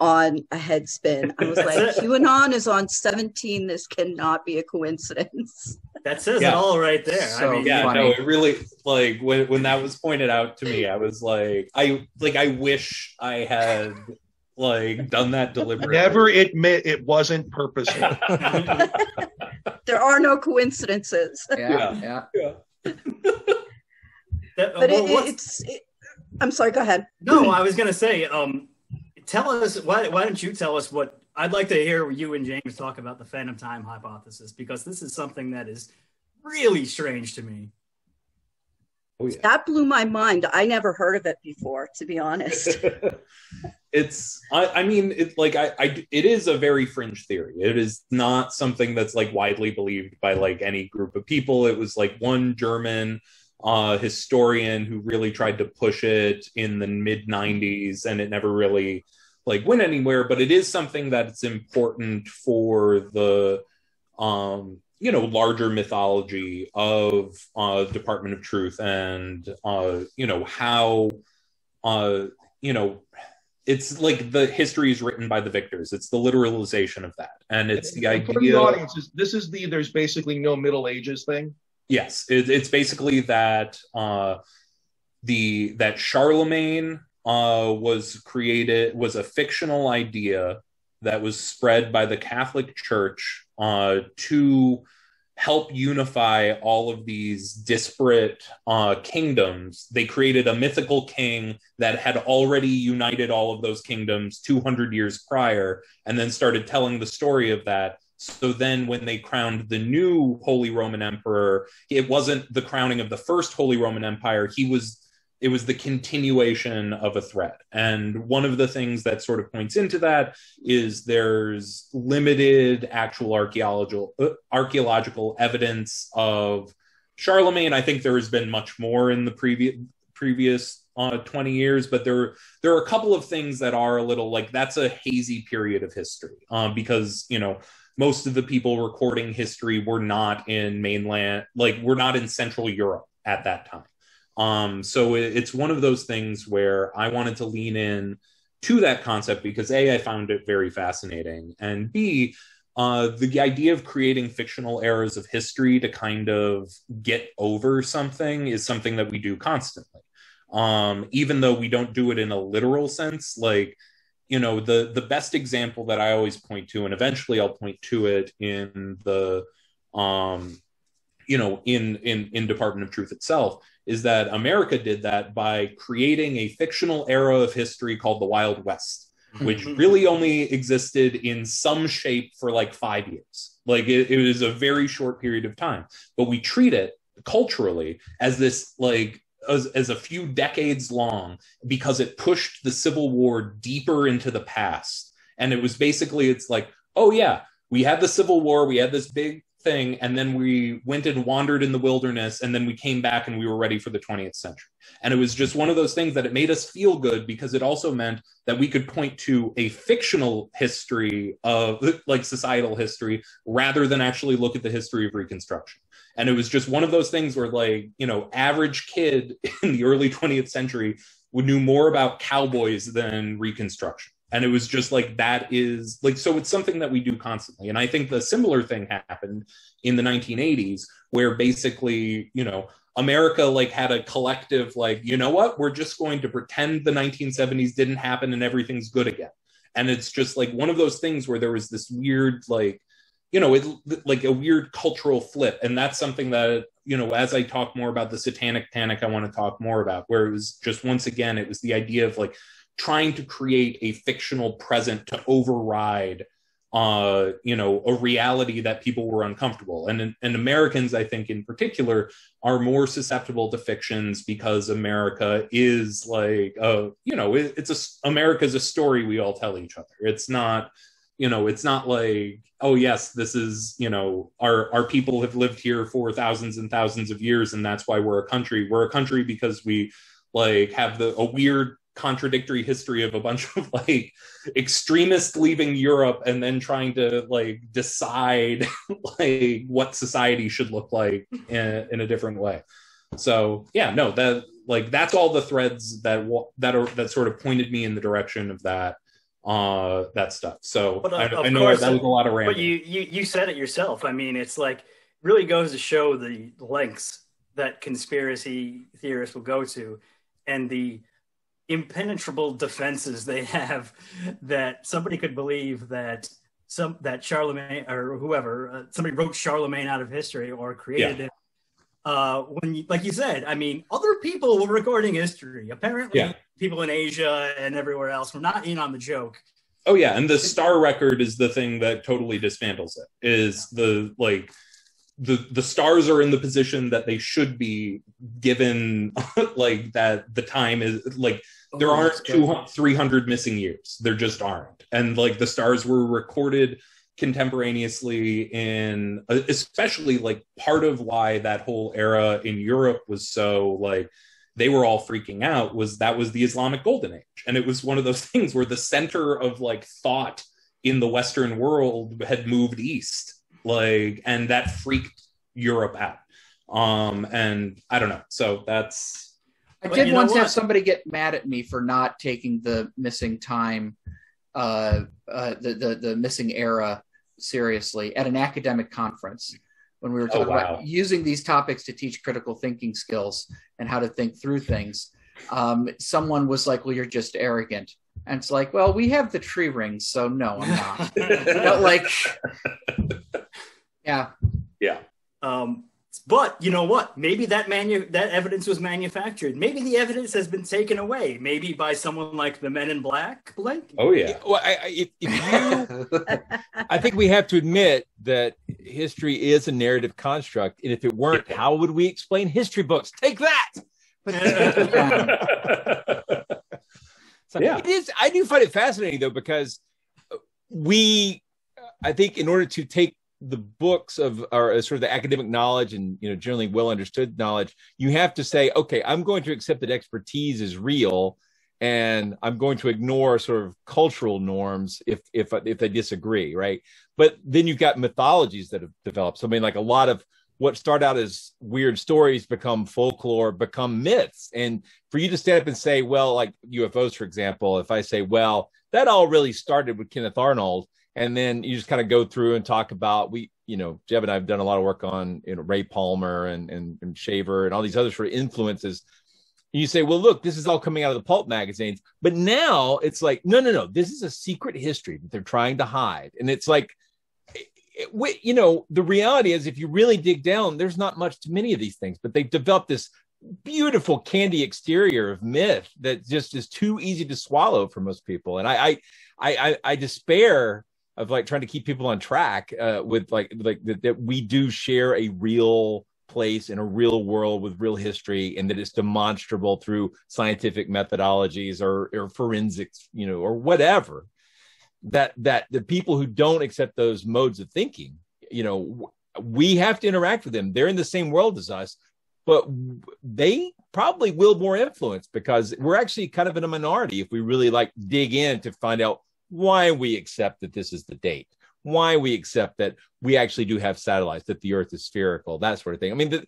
on a head spin. I was like, QAnon is on 17. This cannot be a coincidence. That says it all right there. So I mean, funny. No, it really, like when that was pointed out to me, I was like, I wish I had like done that deliberately. Never admit it wasn't purposeful. There are no coincidences. Yeah. But I'm sorry, go ahead. No, I was gonna say, tell us, why don't you tell us what, I'd like to hear you and James talk about the Phantom Time Hypothesis, because this is something that is really strange to me. Oh, yeah. That blew my mind. I never heard of it before, to be honest. It is a very fringe theory. It is not something that's like widely believed by like any group of people. It was like one German historian who really tried to push it in the mid 90s, and it never really like went anywhere, but it is something that's important for the larger mythology of Department of Truth, and how you know, it's like the history is written by the victors. It's the literalization of that. And it's the idea. For the audience, this is the there's basically no Middle Ages thing. Yes, it's basically that that Charlemagne was a fictional idea that was spread by the Catholic Church to help unify all of these disparate kingdoms. They created a mythical king that had already united all of those kingdoms 200 years prior, and then started telling the story of that. So then when they crowned the new Holy Roman Emperor, it wasn't the crowning of the first Holy Roman Empire. It was the continuation of a thread. And one of the things that sort of points into that is there's limited actual archaeological evidence of Charlemagne. I think there has been much more in the previous 20 years, but there are a couple of things that are a little like, that's a hazy period of history because, you know, most of the people recording history were not in mainland, like we're not in Central Europe at that time. So it's one of those things where I wanted to lean in to that concept because A, I found it very fascinating, and B, the idea of creating fictional eras of history to kind of get over something is something that we do constantly. Even though we don't do it in a literal sense, like, you know, the best example that I always point to, and eventually I'll point to it in the, you know, in Department of Truth itself, is that America did that by creating a fictional era of history called the Wild West, which really only existed in some shape for like 5 years. Like it was a very short period of time, but we treat it culturally as this, like as a few decades long, because it pushed the Civil War deeper into the past. And it was basically, it's like, oh yeah, we had the Civil War, we had this big thing, and then we went and wandered in the wilderness, and then we came back and we were ready for the 20th century. And it was just one of those things that it made us feel good, because it also meant that we could point to a fictional history of, like, societal history, rather than actually look at the history of Reconstruction. And it was just one of those things where, like, you know, average kid in the early 20th century knew more about cowboys than Reconstruction. And it was just like, that is like, so it's something that we do constantly. And I think the similar thing happened in the 1980s, where basically, you know, America like had a collective, like, you know what, we're just going to pretend the 1970s didn't happen and everything's good again. And it's just like one of those things where there was this weird, like, you know, like a weird cultural flip. And that's something that, you know, as I talk more about the satanic panic, I want to talk more about, where it was just, once again, it was the idea of like, trying to create a fictional present to override, you know, a reality that people were uncomfortable. And Americans, I think in particular, are more susceptible to fictions, because America is like, you know, America's a story we all tell each other. It's not, you know, it's not like, oh yes, this is, you know, our people have lived here for thousands and thousands of years, and that's why we're a country. We're a country because we like have a weird contradictory history of a bunch of like extremists leaving Europe and then trying to like decide like what society should look like in a different way. So yeah, no, that like that's all the threads that sort of pointed me in the direction of that stuff. So I know that was a lot of rambling. But you said it yourself. I mean, it's like really goes to show the lengths that conspiracy theorists will go to, and the impenetrable defenses they have, that somebody could believe that that Charlemagne or whoever, somebody wrote Charlemagne out of history or created it. When you, like you said, I mean, other people were recording history. Apparently, people in Asia and everywhere else were not in on the joke. Oh yeah, and the Star Record is the thing that totally dismantles it. Is the like. The stars are in the position that they should be given, like that the time is like, there aren't 200, 300 missing years. There just aren't. And like the stars were recorded contemporaneously in, especially like part of why that whole era in Europe was so like, they were all freaking out was the Islamic Golden Age. And it was one of those things where the center of like thought in the Western world had moved east. Like, and that freaked Europe out. And I don't know. So that's I but did you know once what? Have somebody get mad at me for not taking the missing time, the missing era seriously at an academic conference when we were talking about using these topics to teach critical thinking skills and how to think through things. Someone was like, well, you're just arrogant. And it's like, well, we have the tree rings, so no, I'm not. Yeah. But you know what? Maybe that evidence was manufactured. Maybe the evidence has been taken away. Maybe by someone like the Men in Black, Blake. Oh yeah. Well, I think we have to admit that history is a narrative construct, and if it weren't, how would we explain history books? Take that. It is. I do find it fascinating though, because I think, in order to take the books of our sort of the academic knowledge and, you know, generally well understood knowledge, you have to say, okay, I'm going to accept that expertise is real, and I'm going to ignore sort of cultural norms if they disagree, right? But then you've got mythologies that have developed. So I mean, like, a lot of what start out as weird stories become folklore, become myths. And for you to stand up and say, well, like UFOs, for example, if I say, well, that all really started with Kenneth Arnold, and then you just kind of go through and talk about, Jeb and I have done a lot of work on, Ray Palmer and Shaver and all these other sort of influences. And you say, well, look, this is all coming out of the pulp magazines. But now it's like, no, this is a secret history that they're trying to hide. And it's like, the reality is, if you really dig down, there's not much to many of these things, but they've developed this beautiful candy exterior of myth that just is too easy to swallow for most people. And I despair of like trying to keep people on track that we do share a real place in a real world with real history, and that it's demonstrable through scientific methodologies or forensics, or whatever. That the people who don't accept those modes of thinking, we have to interact with them. They're in the same world as us, but they probably will more influence, because we're actually kind of in a minority if we really like dig in to find out why we accept that this is the date, why we accept that we actually do have satellites, that the Earth is spherical, that sort of thing. I mean,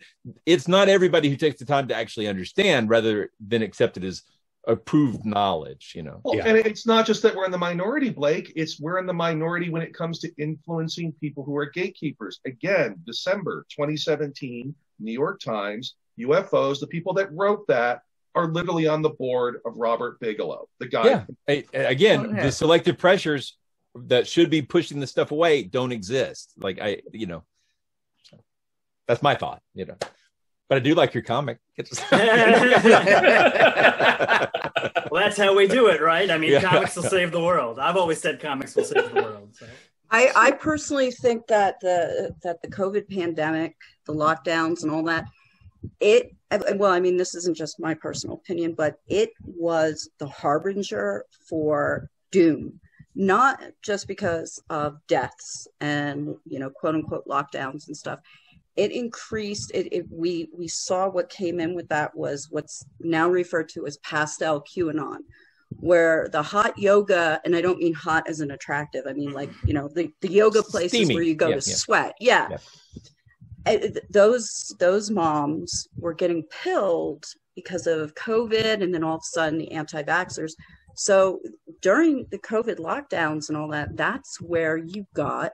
it's not everybody who takes the time to actually understand rather than accept it as approved knowledge, And it's not just that we're in the minority, Blake, it's we're in the minority when it comes to influencing people who are gatekeepers. Again, December 2017, New York Times, UFOs, the people that wrote that are literally on the board of Robert Bigelow, the guy. Yeah. The selective pressures that should be pushing the stuff away don't exist. Like, that's my thought, But I do like your comic. Well, that's how we do it, right? I mean, Comics will save the world. I've always said comics will save the world. So. I personally think that the COVID pandemic, the lockdowns and all that, this isn't just my personal opinion, but it was the harbinger for doom, not just because of deaths and, quote unquote, lockdowns and stuff. It increased. We saw what came in with that was what's now referred to as pastel QAnon, where the hot yoga, and I don't mean hot as an attractive, I mean the yoga places where you go to sweat. Yeah. Those moms were getting pilled because of COVID, and then all of a sudden the anti-vaxxers. So during the COVID lockdowns and all that, that's where you got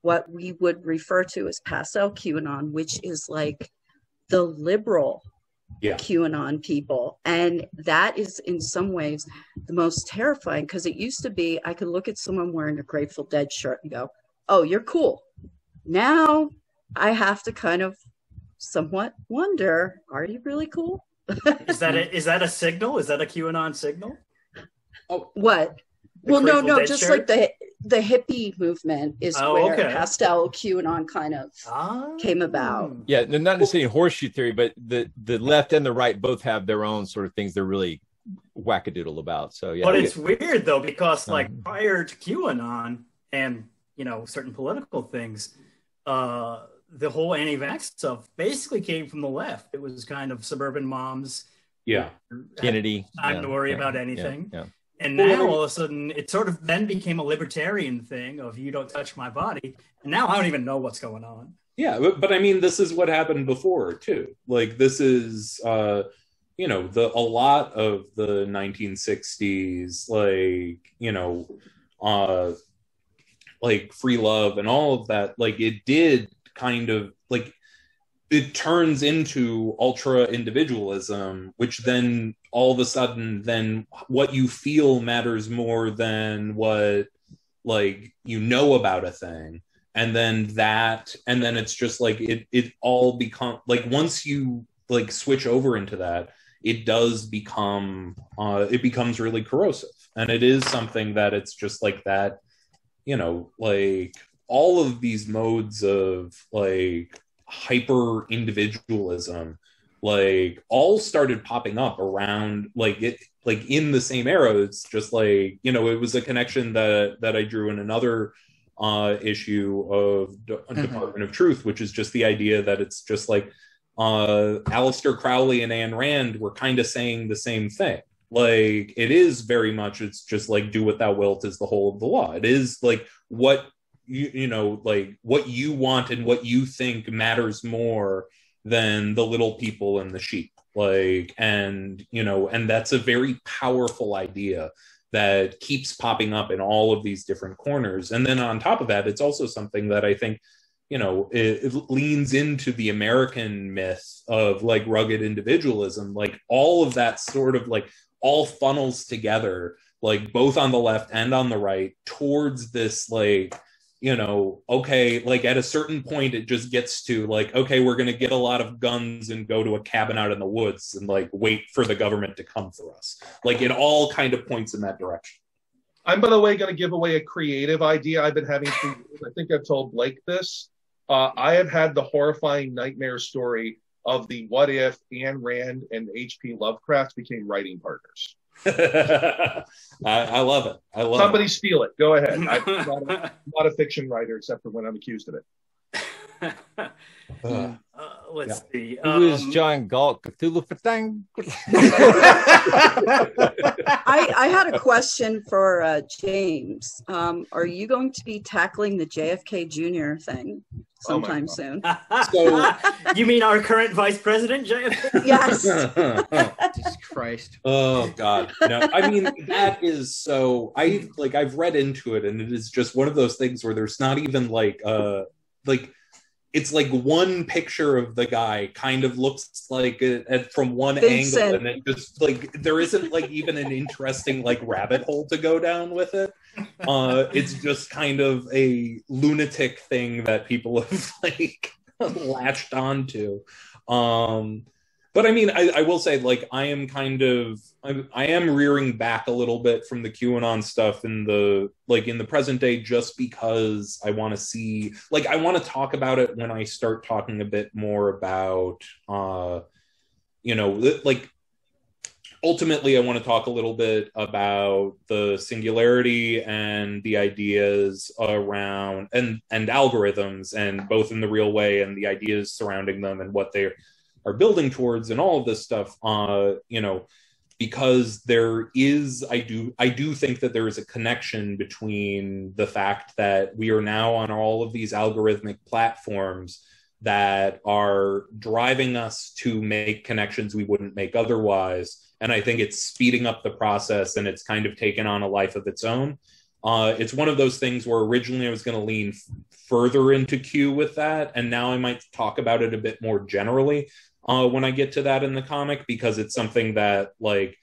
what we would refer to as pastel QAnon, which is like the liberal QAnon people. And that is in some ways the most terrifying, because it used to be, I could look at someone wearing a Grateful Dead shirt and go, oh, you're cool. Now I have to kind of somewhat wonder, are you really cool? Is that a signal? Is that a QAnon signal? Oh, what? Well, no, just shirt? Like the hippie movement is where pastel QAnon kind of came about. Yeah, not necessarily horseshoe theory, but the left and the right both have their own sort of things they're really wackadoodle about. So yeah, but it's weird though, because like prior to QAnon and certain political things, the whole anti-vax stuff basically came from the left. It was kind of suburban moms. Yeah, Kennedy. Time to worry about anything. Yeah. And now all of a sudden, it sort of then became a libertarian thing of you don't touch my body. And now I don't even know what's going on. Yeah, but I mean, this is what happened before, too. Like, this is, you know, a lot of the 1960s, like, you know, like free love and all of that, like it did kind of like, it turns into ultra individualism, which then all of a sudden, then what you feel matters more than what, like, you know about a thing. And then that, and then it's just like, it all become like, once you like switch over into that, it does become, it becomes really corrosive. And it is something that it's just like that, you know, like all of these modes of like hyper individualism, like all started popping up around like it, like in the same era. It's just like, you know, it was a connection that I drew in another issue of Department of Truth, which is just the idea that it's just like Aleister Crowley and Ayn Rand were kind of saying the same thing. Like it is very much, it's just like, do what thou wilt is the whole of the law. It is like what you know, like what you want and what you think matters more than the little people and the sheep. Like, and you know, and that's a very powerful idea that keeps popping up in all of these different corners. And then on top of that, it's also something that I think, you know, it leans into the American myth of like rugged individualism, like all of that sort of like all funnels together, like both on the left and on the right towards this, like, you know, okay, like at a certain point, it just gets to like, okay, we're going to get a lot of guns and go to a cabin out in the woods and like wait for the government to come for us. Like it all kind of points in that direction. I'm, by the way, going to give away a creative idea I've been having for years. I think I've told Blake this. I have had the horrifying nightmare story of the what if Ayn Rand and H.P. Lovecraft became writing partners. I love it. I love somebody it. Steal it. Go ahead. I'm not a fiction writer, except for when I'm accused of it. Let's see. Who is John Galt? Cthulhu Fatang? I had a question for James. Are you going to be tackling the JFK Jr. thing sometime soon? So, you mean our current vice president, JFK? Yes. Jesus Christ. Oh God. No, I mean that is so. I've read into it, and it is just one of those things where there's not even like. It's like one picture of the guy kind of looks like from one Vincent. Angle, and it just like there isn't like even an interesting like rabbit hole to go down with it. It's just kind of a lunatic thing that people have like latched onto. But I mean, I will say like I am rearing back a little bit from the QAnon stuff in the present day, just because I want to see, like, I want to talk about it when I start talking a bit more about, you know, like ultimately I want to talk a little bit about the singularity and the ideas around and algorithms, and both in the real way and the ideas surrounding them and what they're building towards and all of this stuff, you know, because there is, I do think that there is a connection between the fact that we are now on all of these algorithmic platforms that are driving us to make connections we wouldn't make otherwise. And I think it's speeding up the process, and it's kind of taken on a life of its own. It's one of those things where originally I was going to lean further into Q with that, and now I might talk about it a bit more generally when I get to that in the comic, because it's something that, like,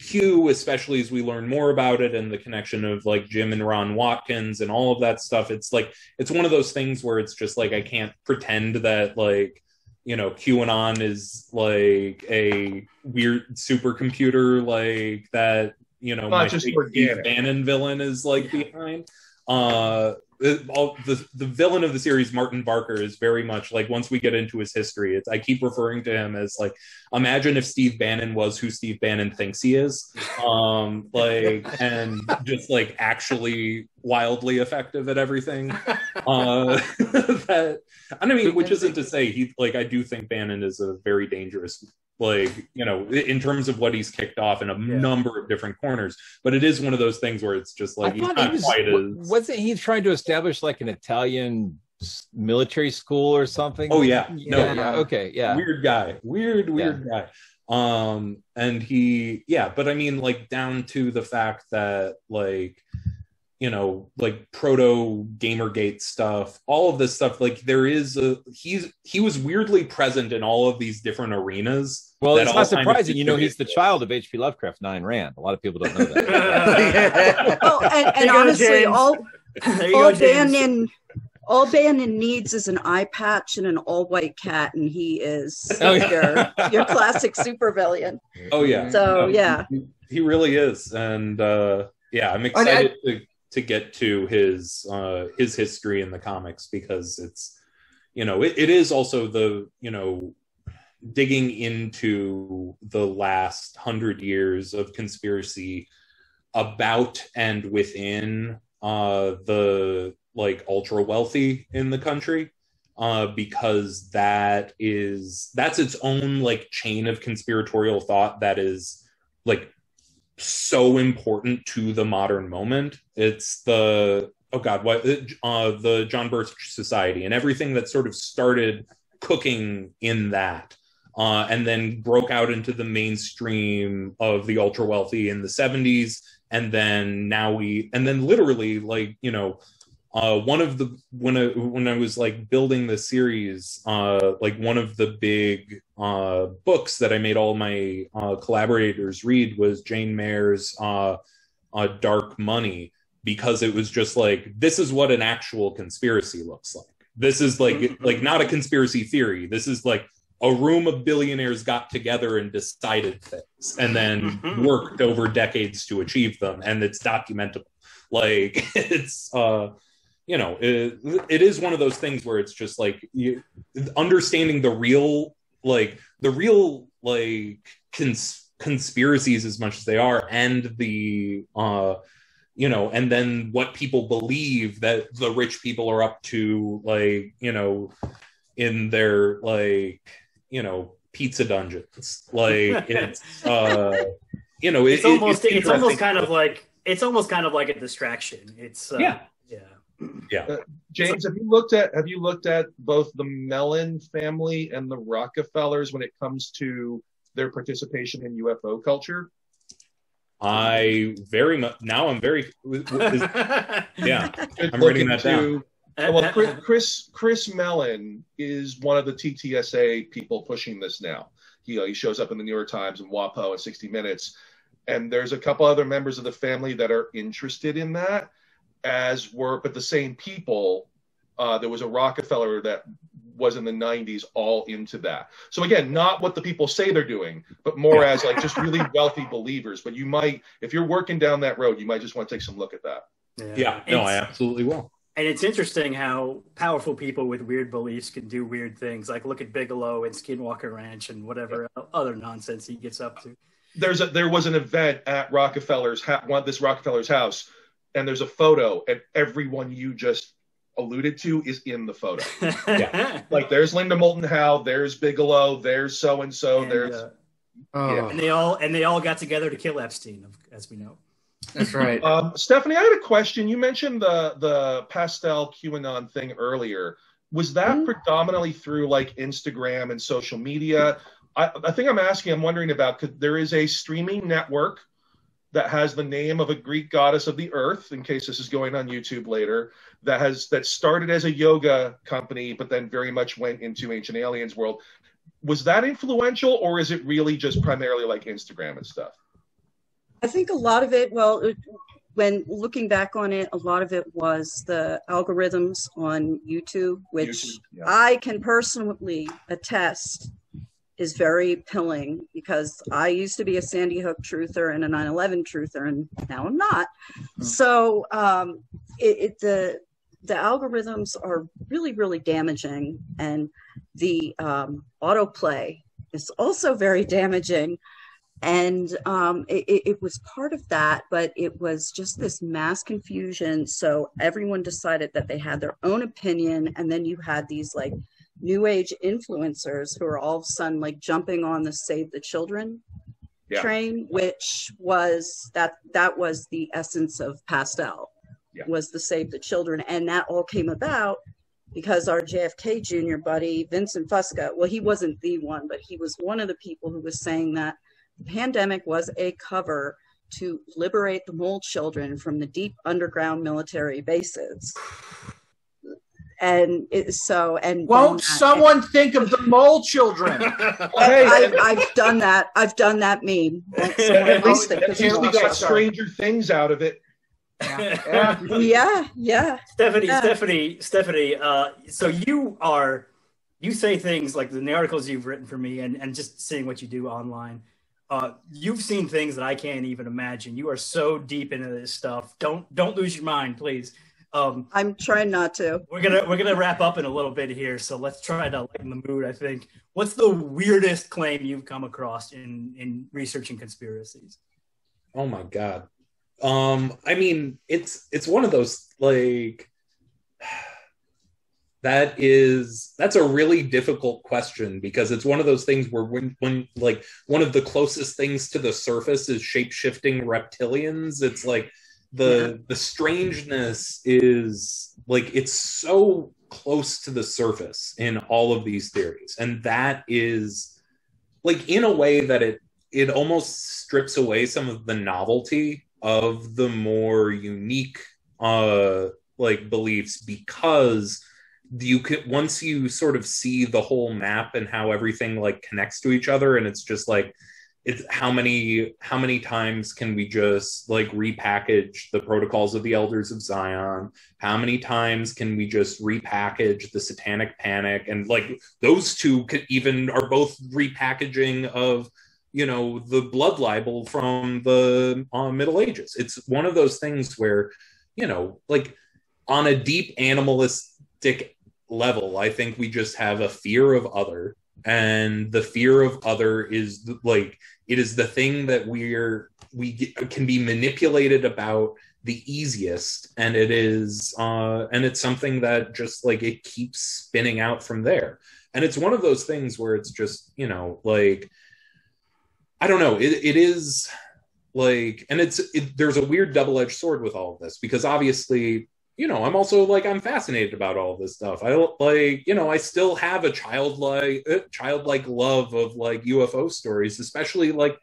Q, especially as we learn more about it and the connection of, like, Jim and Ron Watkins and all of that stuff, it's, like, it's one of those things where it's just, like, I can't pretend that, like, you know, QAnon is, like, a weird supercomputer, like, that... You know, my Steve Bannon villain is like behind. The villain of the series, Martin Barker, is very much like, once we get into his history, I keep referring to him as like, imagine if Steve Bannon was who Steve Bannon thinks he is, like, and just like actually wildly effective at everything. That, and I mean, which isn't to say he, like, I do think Bannon is a very dangerous, like, you know, in terms of what he's kicked off in a number of different corners. But it is one of those things where it's just like, wasn't he trying to establish like an Italian military school or something? Oh yeah. No, yeah. Okay. Yeah. Weird guy. Weird guy. And he, yeah, but I mean, like, down to the fact that, like, you know, like proto Gamergate stuff, all of this stuff, like there is a, he was weirdly present in all of these different arenas. Well, it's not surprising, you know, he's the child of H.P. Lovecraft and Ayn Rand. A lot of people don't know that. Yeah. Oh, and honestly, all Bannon needs is an eye patch and an all-white cat, and he is your classic supervillain. Oh, yeah. So, yeah. He really is. And, yeah, I'm excited to get to his history in the comics, because it's, you know, it is also the, you know, digging into the last 100 years of conspiracy about and within the, like, ultra wealthy in the country, because that's its own, like, chain of conspiratorial thought that is, like, so important to the modern moment. It's the, the John Birch Society and everything that sort of started cooking in that, and then broke out into the mainstream of the ultra wealthy in the 70s. And then then literally, like, you know, when I was, like, building the series, like, one of the big books that I made all my collaborators read was Jane Mayer's Dark Money, because it was just like, this is what an actual conspiracy looks like. This is like not a conspiracy theory. This is like a room of billionaires got together and decided things, and then worked over decades to achieve them, and it's documentable. Like, it's you know, it is one of those things where it's just like, understanding the real conspiracies as much as they are, and the you know, and then what people believe that the rich people are up to, like, you know, in their, like, you know, pizza dungeons, like, it's you know, it's almost kind of like a distraction. It's yeah. James, have you looked at both the Mellon family and the Rockefellers when it comes to their participation in UFO culture? I very much now. I'm very yeah. I'm writing that down. Well, Chris Mellon is one of the TTSA people pushing this now. He shows up in the New York Times and WAPO at 60 Minutes. And there's a couple other members of the family that are interested in that, but the same people. There was a Rockefeller that was in the 90s all into that. So again, not what the people say they're doing, but more as, like, just really wealthy believers. But you might, if you're working down that road, you might just want to take some look at that. Yeah, no, I absolutely will. And it's interesting how powerful people with weird beliefs can do weird things. Like, look at Bigelow and Skinwalker Ranch and whatever other nonsense he gets up to. There was an event at this Rockefeller's house, and there's a photo, and everyone you just alluded to is in the photo. Yeah. Like, there's Linda Moulton Howe, there's Bigelow, there's so and so, there's and they all got together to kill Epstein, as we know. That's right. Stephanie, I had a question. You mentioned the pastel QAnon thing earlier. Was that predominantly through, like, Instagram and social media? I think I'm wondering about, because there is a streaming network that has the name of a Greek goddess of the earth, in case this is going on YouTube later, that started as a yoga company, but then very much went into ancient aliens world. Was that influential, or is it really just primarily, like, Instagram and stuff? I think a lot of it, when looking back on it, a lot of it was the algorithms on YouTube, which I can personally attest is very pilling, because I used to be a Sandy Hook truther and a 9/11 truther, and now I'm not. Mm-hmm. So the algorithms are really, really damaging, and the autoplay is also very damaging. And it was part of that, but it was just this mass confusion. So everyone decided that they had their own opinion. And then you had these, like, new age influencers who are all of a sudden, like, jumping on the Save the Children train, which was that was the essence of pastel, was the Save the Children. And that all came about because our JFK Jr. buddy, Vincent Fusca, well, he wasn't the one, but he was one of the people who was saying that the pandemic was a cover to liberate the mole children from the deep underground military bases. And it, so, and won't someone think of the mole children? Okay. I've done that. I've done that meme. We got Stranger Things out of it. Yeah, yeah. Stephanie. So you say things like the articles you've written for me, and just seeing what you do online. You've seen things that I can't even imagine. You are so deep into this stuff. Don't lose your mind, please. I'm trying not to. We're gonna wrap up in a little bit here, so let's try to lighten the mood. I think. What's the weirdest claim you've come across in researching conspiracies? Oh my God, I mean it's one of those like that's a really difficult question because it's one of those things where when like one of the closest things to the surface is shape-shifting reptilians. It's like. The strangeness is like it's so close to the surface in all of these theories, and that is like in a way that it almost strips away some of the novelty of the more unique like beliefs, because you could once you sort of see the whole map and how everything like connects to each other, and it's just like. It's how many times can we just like repackage the protocols of the Elders of Zion? How many times can we just repackage the Satanic Panic? And like those two could even are both repackaging of, you know, the blood libel from the Middle Ages. It's one of those things where, you know, like on a deep animalistic level, I think we just have a fear of other. And the fear of other is like it is the thing that we can be manipulated about the easiest, and it is and it's something that just like it keeps spinning out from there. And it's one of those things where it's just, you know, like I don't know, it is like, and there's a weird double-edged sword with all of this, because obviously, you know, I'm also like, I'm fascinated about all this stuff. I like, you know, I still have a childlike love of like UFO stories, especially like,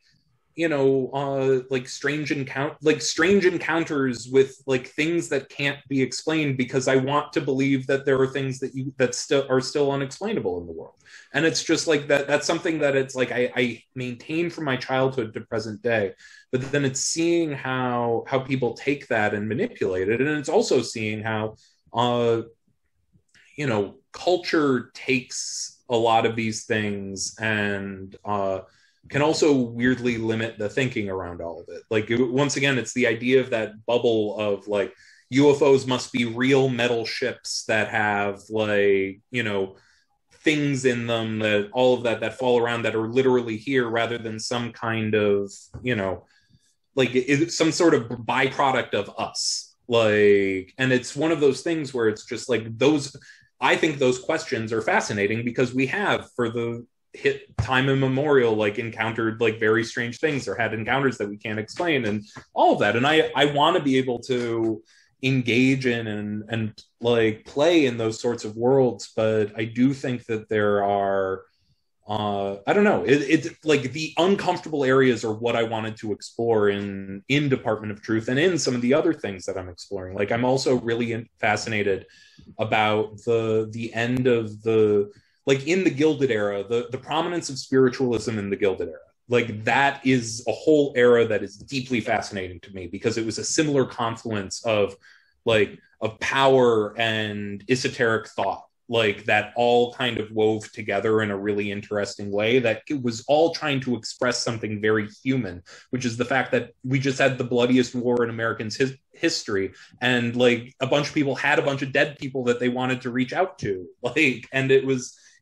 you know, like strange encounters with like things that can't be explained, because I want to believe that there are things that are still unexplainable in the world. And it's just like that's something that it's like, I maintain from my childhood to present day. But then it's seeing how people take that and manipulate it. And it's also seeing how, you know, culture takes a lot of these things and can also weirdly limit the thinking around all of it. Like, once again, it's the idea of that bubble of like, UFOs must be real metal ships that have like, you know, things in them that all of that fall around that are literally here, rather than some kind of, you know, like some sort of byproduct of us. Like, and it's one of those things where it's just like I think those questions are fascinating, because we have for the time immemorial like encountered like very strange things or had encounters that we can't explain and all of that. And I want to be able to engage in and like play in those sorts of worlds, but I do think that there are I don't know, it's like the uncomfortable areas are what I wanted to explore in Department of Truth and in some of the other things that I'm exploring. Like I'm also really fascinated about the end of the like in the Gilded Era, the prominence of spiritualism in the Gilded Era. Like that is a whole era that is deeply fascinating to me, because it was a similar confluence of like of power and esoteric thought, like that all kind of wove together in a really interesting way, that it was all trying to express something very human, which is the fact that we just had the bloodiest war in American history. And like a bunch of people had a bunch of dead people that they wanted to reach out to, like, and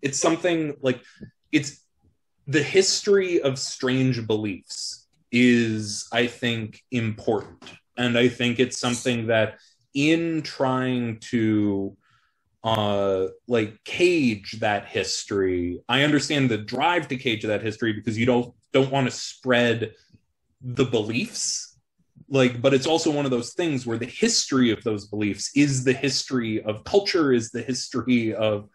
it's something like the history of strange beliefs is, I think, important. And I think it's something that in trying to like cage that history, I understand the drive to cage that history, because you don't want to spread the beliefs, Like, but it's also one of those things where the history of those beliefs is the history of culture, is the history of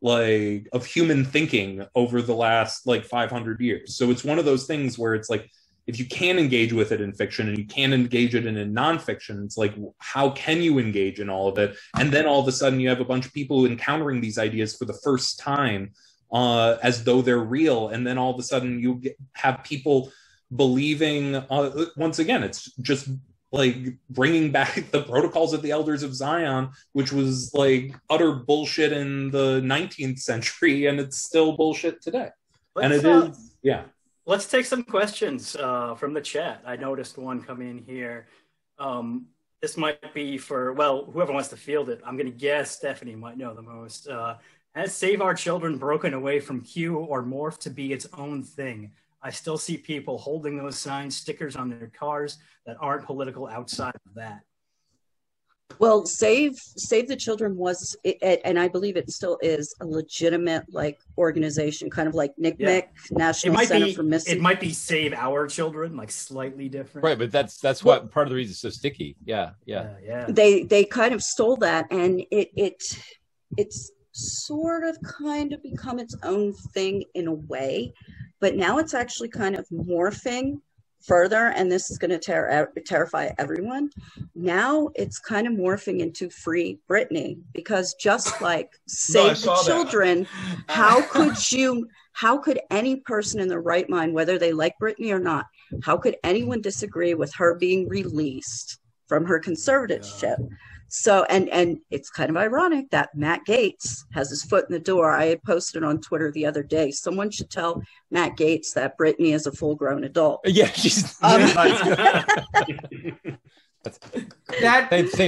like of human thinking over the last like 500 years. So it's one of those things where it's like, if you can engage with it in fiction and you can engage it in nonfiction, it's like, how can you engage in all of it? And then all of a sudden you have a bunch of people encountering these ideas for the first time as though they're real. And then all of a sudden you have people believing, once again, it's just like bringing back the protocols of the Elders of Zion, which was like utter bullshit in the 19th century. And it's still bullshit today. And it is. Yeah. Let's take some questions from the chat. I noticed one come in here. This might be for, well, whoever wants to field it. I'm going to guess Stephanie might know the most. Has Save Our Children broken away from Q or morphed to be its own thing? I still see people holding those sign stickers on their cars that aren't political outside of that. Well, Save the Children was, and I believe it still is, a legitimate like organization, kind of like NCMEC, National Center for Missing. It might be Save Our Children, like slightly different. Right, but that's what part of the reason it's so sticky. Yeah. They kind of stole that, and it's sort of kind of become its own thing in a way, but now it's actually kind of morphing further, and this is going to terrify everyone. Now it's kind of morphing into Free Britney, because just like Save the Children, how could any person in their right mind, whether they like Britney or not, how could anyone disagree with her being released from her conservatorship? So, and it's kind of ironic that Matt Gaetz has his foot in the door. I had posted on Twitter the other day, someone should tell Matt Gaetz that Britney is a full-grown adult. Yeah, she's... Same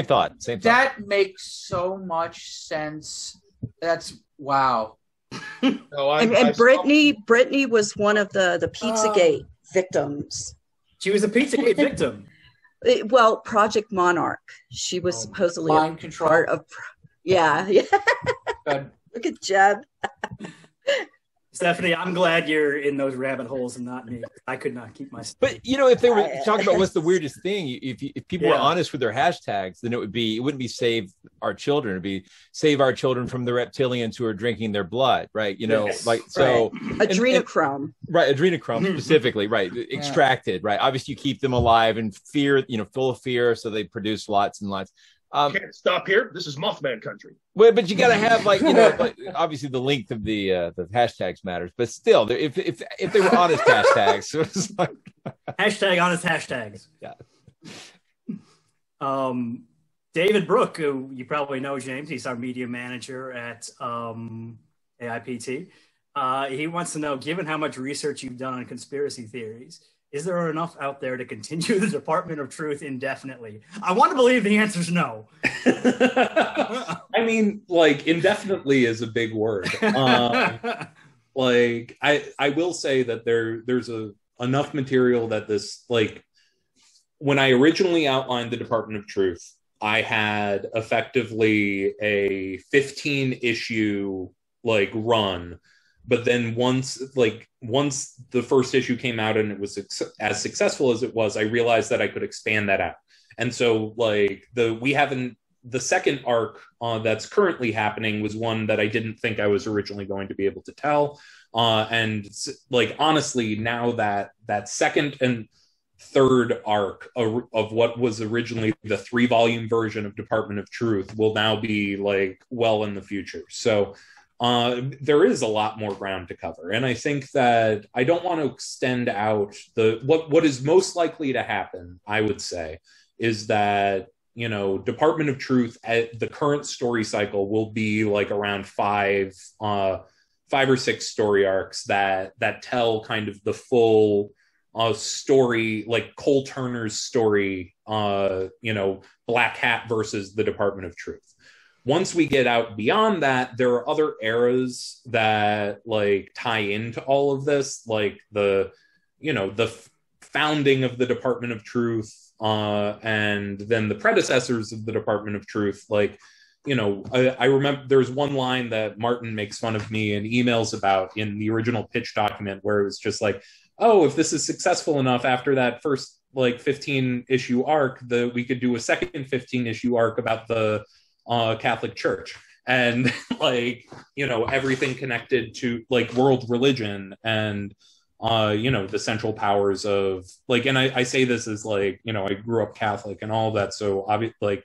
thought. That makes so much sense. That's... wow. And Britney was one of the Pizzagate victims. She was a Pizzagate victim. Well, Project Monarch. She was supposedly a part of. Yeah. Look at Jeb. Stephanie, I'm glad you're in those rabbit holes and not me. I could not keep my. But you know, if they were talking about what's the weirdest thing, if people were honest with their hashtags, then it wouldn't be Save Our Children. It'd be Save Our Children from the Reptilians Who Are Drinking Their Blood, right? You know, so. Adrenochrome. Right, adrenochrome specifically, right? Extracted, right? Obviously, you keep them alive in fear, you know, full of fear, so they produce lots and lots. Can't stop here. This is Mothman country. Well, but you got to have like, you know, like, obviously the length of the hashtags matters, but still, if they were honest hashtags, it was like... hashtag honest hashtags. Yeah. David Brooke, who you probably know, James, he's our media manager at AIPT. He wants to know, given how much research you've done on conspiracy theories, is there enough out there to continue the Department of Truth indefinitely? I want to believe the answer is no. I mean, like, indefinitely is a big word. Like, I will say that there's enough material that this, like, when I originally outlined the Department of Truth, I had effectively a 15-issue, like, run. But then once the first issue came out and it was as successful as it was, I realized that I could expand that out. And so like the second arc that's currently happening was one that I didn't think I was originally going to be able to tell. And like, honestly, now that second and third arc of what was originally the 3-volume version of Department of Truth will now be like well in the future. So there is a lot more ground to cover. And I think that I don't want to extend out what is most likely to happen, I would say, is that, you know, Department of Truth at the current story cycle will be like around five or six story arcs that tell kind of the full story, like Cole Turner's story, you know, Black Hat versus the Department of Truth. Once we get out beyond that, there are other eras that like tie into all of this, like the, you know, the founding of the Department of Truth, and then the predecessors of the Department of Truth. Like, you know, I remember there's one line that Martin makes fun of me in emails about in the original pitch document where it was just like, oh, if this is successful enough after that first like 15 issue arc, that we could do a second 15 issue arc about the Catholic Church and like, you know, everything connected to like world religion and, you know, the central powers of like, and I say this as like, you know, I grew up Catholic and all that. So obviously, like,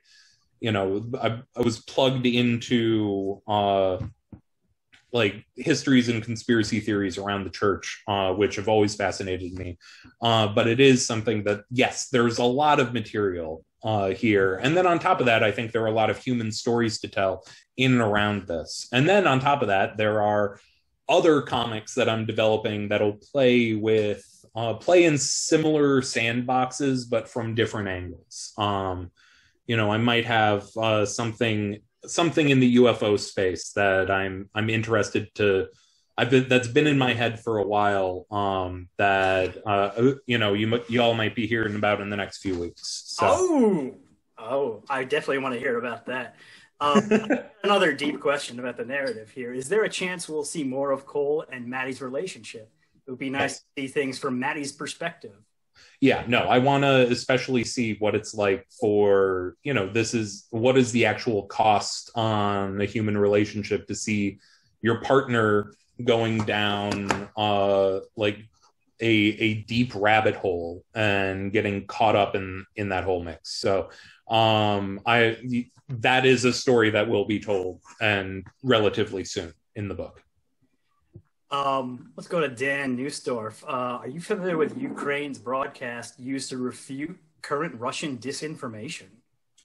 you know, I was plugged into like histories and conspiracy theories around the church, which have always fascinated me. But it is something that, yes, there's a lot of material here. And then on top of that, I think there are a lot of human stories to tell in and around this. And then on top of that, there are other comics that I'm developing that'll play with, play in similar sandboxes, but from different angles. You know, I might have something in the UFO space that I'm interested to. That's been in my head for a while. That you know, you all might be hearing about in the next few weeks. So. Oh, I definitely want to hear about that. Another deep question about the narrative here: is there a chance we'll see more of Cole and Maddie's relationship? It would be nice to see things from Maddie's perspective. Yeah, no, I want to especially see what it's like for, you know, what is the actual cost on the human relationship to see your partner going down like a deep rabbit hole and getting caught up in that whole mix. So that is a story that will be told, and relatively soon in the book. Let's go to Dan Neusdorf. Are you familiar with Ukraine's broadcast used to refute current Russian disinformation?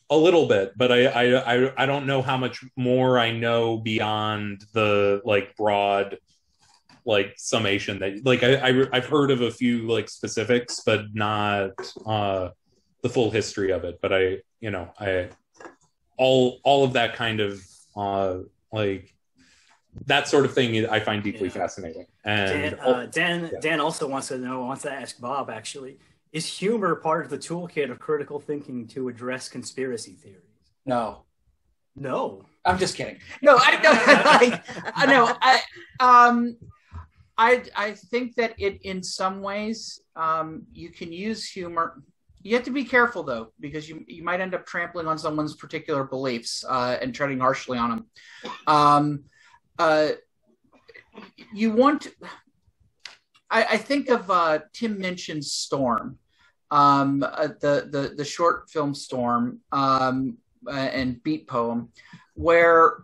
A little bit, but I don't know how much more I know beyond the like broad like summation that like I've heard of a few like specifics, but not the full history of it. But all of that kind of like. That sort of thing I find deeply fascinating. And Dan also wants to ask Bob, actually, is humor part of the toolkit of critical thinking to address conspiracy theories? No. I'm just kidding. No, I think that it, in some ways, you can use humor. You have to be careful, though, because you might end up trampling on someone's particular beliefs and treading harshly on them. I think of Tim Minchin's Storm, the short film Storm and beat poem, where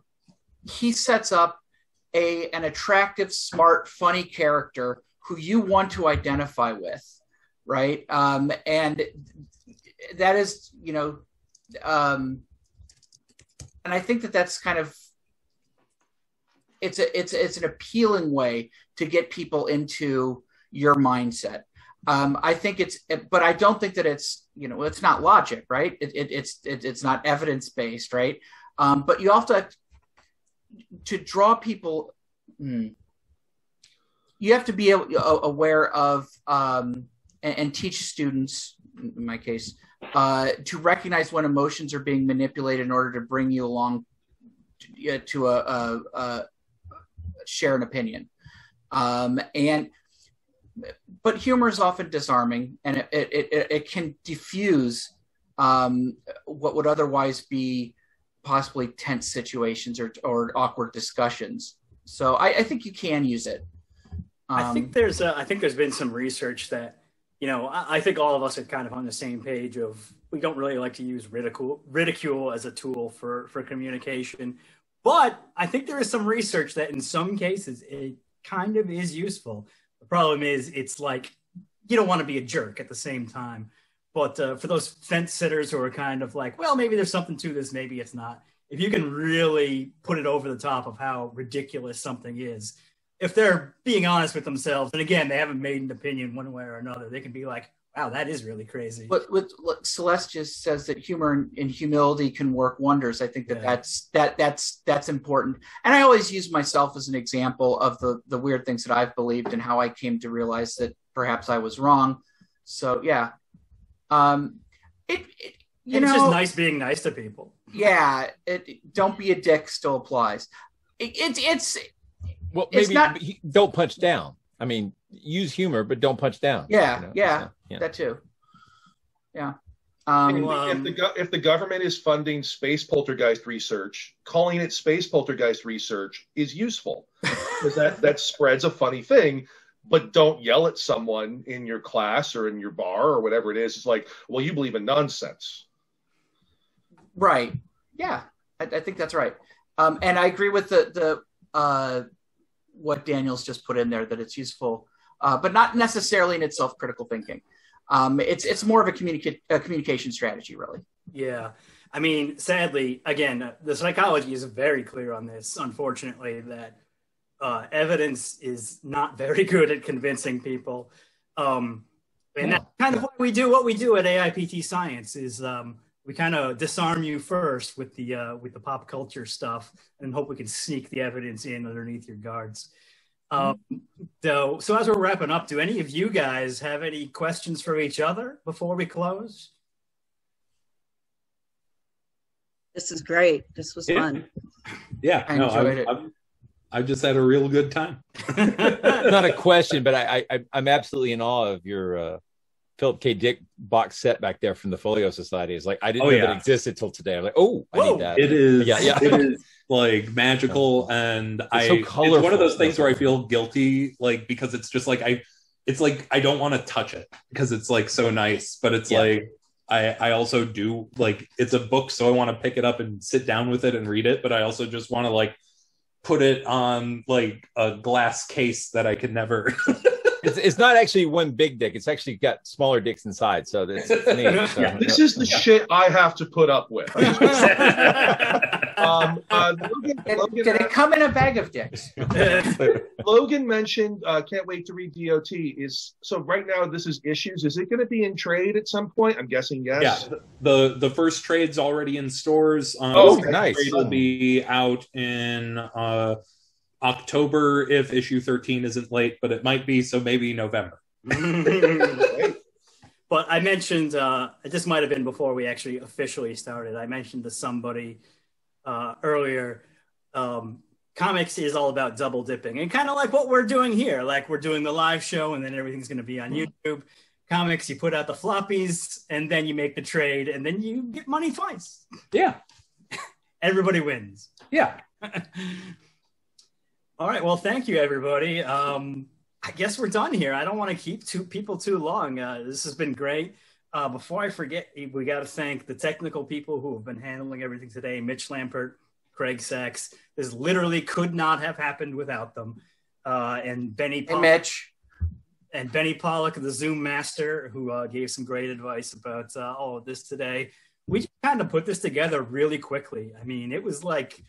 he sets up an attractive, smart, funny character who you want to identify with, right? And that is, you know, and I think that's kind of, it's an appealing way to get people into your mindset. I think but I don't think that it's, you know, it's not logic, right? It's not evidence-based, right? But you also have to draw people. You have to be aware of and teach students, in my case, to recognize when emotions are being manipulated in order to bring you along to a share an opinion, but humor is often disarming, and it can diffuse what would otherwise be possibly tense situations or awkward discussions. So I think you can use it. I think there's been some research that, you know, I think all of us are kind of on the same page of, we don't really like to use ridicule as a tool for communication. But I think there is some research that in some cases it kind of is useful. The problem is it's like, you don't want to be a jerk at the same time. But for those fence sitters who are kind of like, well, maybe there's something to this, maybe it's not. If you can really put it over the top of how ridiculous something is, if they're being honest with themselves, and again, they haven't made an opinion one way or another, they can be like, wow, that is really crazy. But Celeste just says that humor and humility can work wonders. I think that's important. And I always use myself as an example of the weird things that I've believed and how I came to realize that perhaps I was wrong. So yeah, it's just nice being nice to people. Yeah, don't be a dick still applies. Don't punch down. I mean, use humor, but don't punch down. Yeah, you know, yeah, so, yeah, that too. Yeah. If the government is funding space poltergeist research, calling it space poltergeist research is useful, because that spreads a funny thing. But don't yell at someone in your class or in your bar or whatever it is. It's like, well, you believe in nonsense. Right. Yeah, I think that's right. And I agree with the what Daniel's just put in there, that it's useful, but not necessarily in its self-critical thinking. It's more of a communication strategy, really. Yeah. I mean, sadly, again, the psychology is very clear on this, unfortunately, that evidence is not very good at convincing people. And that's kind of why we do what we do at AIPT Science is we kind of disarm you first with the pop culture stuff and hope we can sneak the evidence in underneath your guards. So as we're wrapping up, do any of you guys have any questions for each other before we close? This is great. This was fun. Yeah, I enjoyed it. I've just had a real good time. Not a question, but I'm absolutely in awe of your Philip K. Dick box set back there from the Folio Society. It's like, I didn't know that existed till today. I'm like, I need that. It is, it is like magical. And it's one of those things where I feel guilty, like, because it's just like, it's like, I don't want to touch it because it's like so nice, but it's like, I also do like, it's a book. So I want to pick it up and sit down with it and read it. But I also just want to like, put it on like a glass case that I could never. It's not actually one big dick. It's actually got smaller dicks inside. So that's neat. So, this is the shit I have to put up with. Logan did it come in a bag of dicks? Logan mentioned, can't wait to read DOT. So right now this is issues. Is it going to be in trade at some point? I'm guessing yes. Yeah, the first trade's already in stores. Nice. It'll be out in October if issue 13 isn't late, but it might be, so maybe November. But I mentioned, this might have been before we actually officially started, I mentioned to somebody earlier, comics is all about double dipping, and kind of like what we're doing here, like we're doing the live show and then everything's going to be on YouTube. Comics, you put out the floppies and then you make the trade and then you get money twice. Yeah. Everybody wins. Yeah. All right. Well, thank you, everybody. I guess we're done here. I don't want to keep people too long. This has been great. Before I forget, we got to thank the technical people who have been handling everything today. Mitch Lampert, Craig Sachs. This literally could not have happened without them. And Benny Pollock. Hey, Mitch. And Benny Pollock, the Zoom master, who gave some great advice about all of this today. We just kind of put this together really quickly. I mean, it was like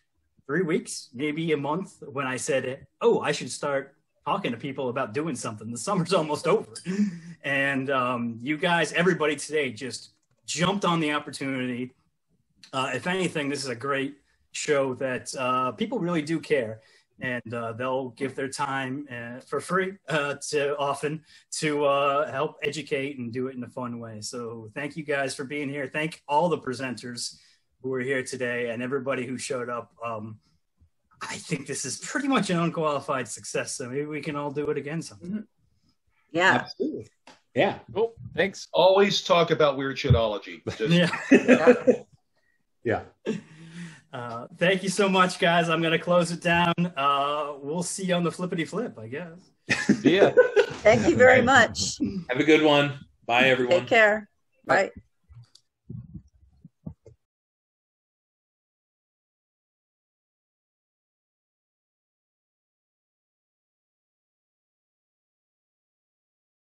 3 weeks, maybe a month, when I said, oh, I should start talking to people about doing something. The summer's almost over. And you guys, everybody today just jumped on the opportunity. If anything, this is a great show that people really do care. And they'll give their time for free to help educate and do it in a fun way. So thank you guys for being here. Thank all the presenters who are here today and everybody who showed up. I think this is pretty much an unqualified success, so maybe we can all do it again sometime. Yeah. Absolutely. Yeah. Cool. Thanks. Always talk about weird shitology. Yeah. Thank you so much, guys. I'm going to close it down. We'll see you on the flippity flip, I guess. Yeah. Thank you very much. Have a good one. Bye, everyone. Take care. Bye.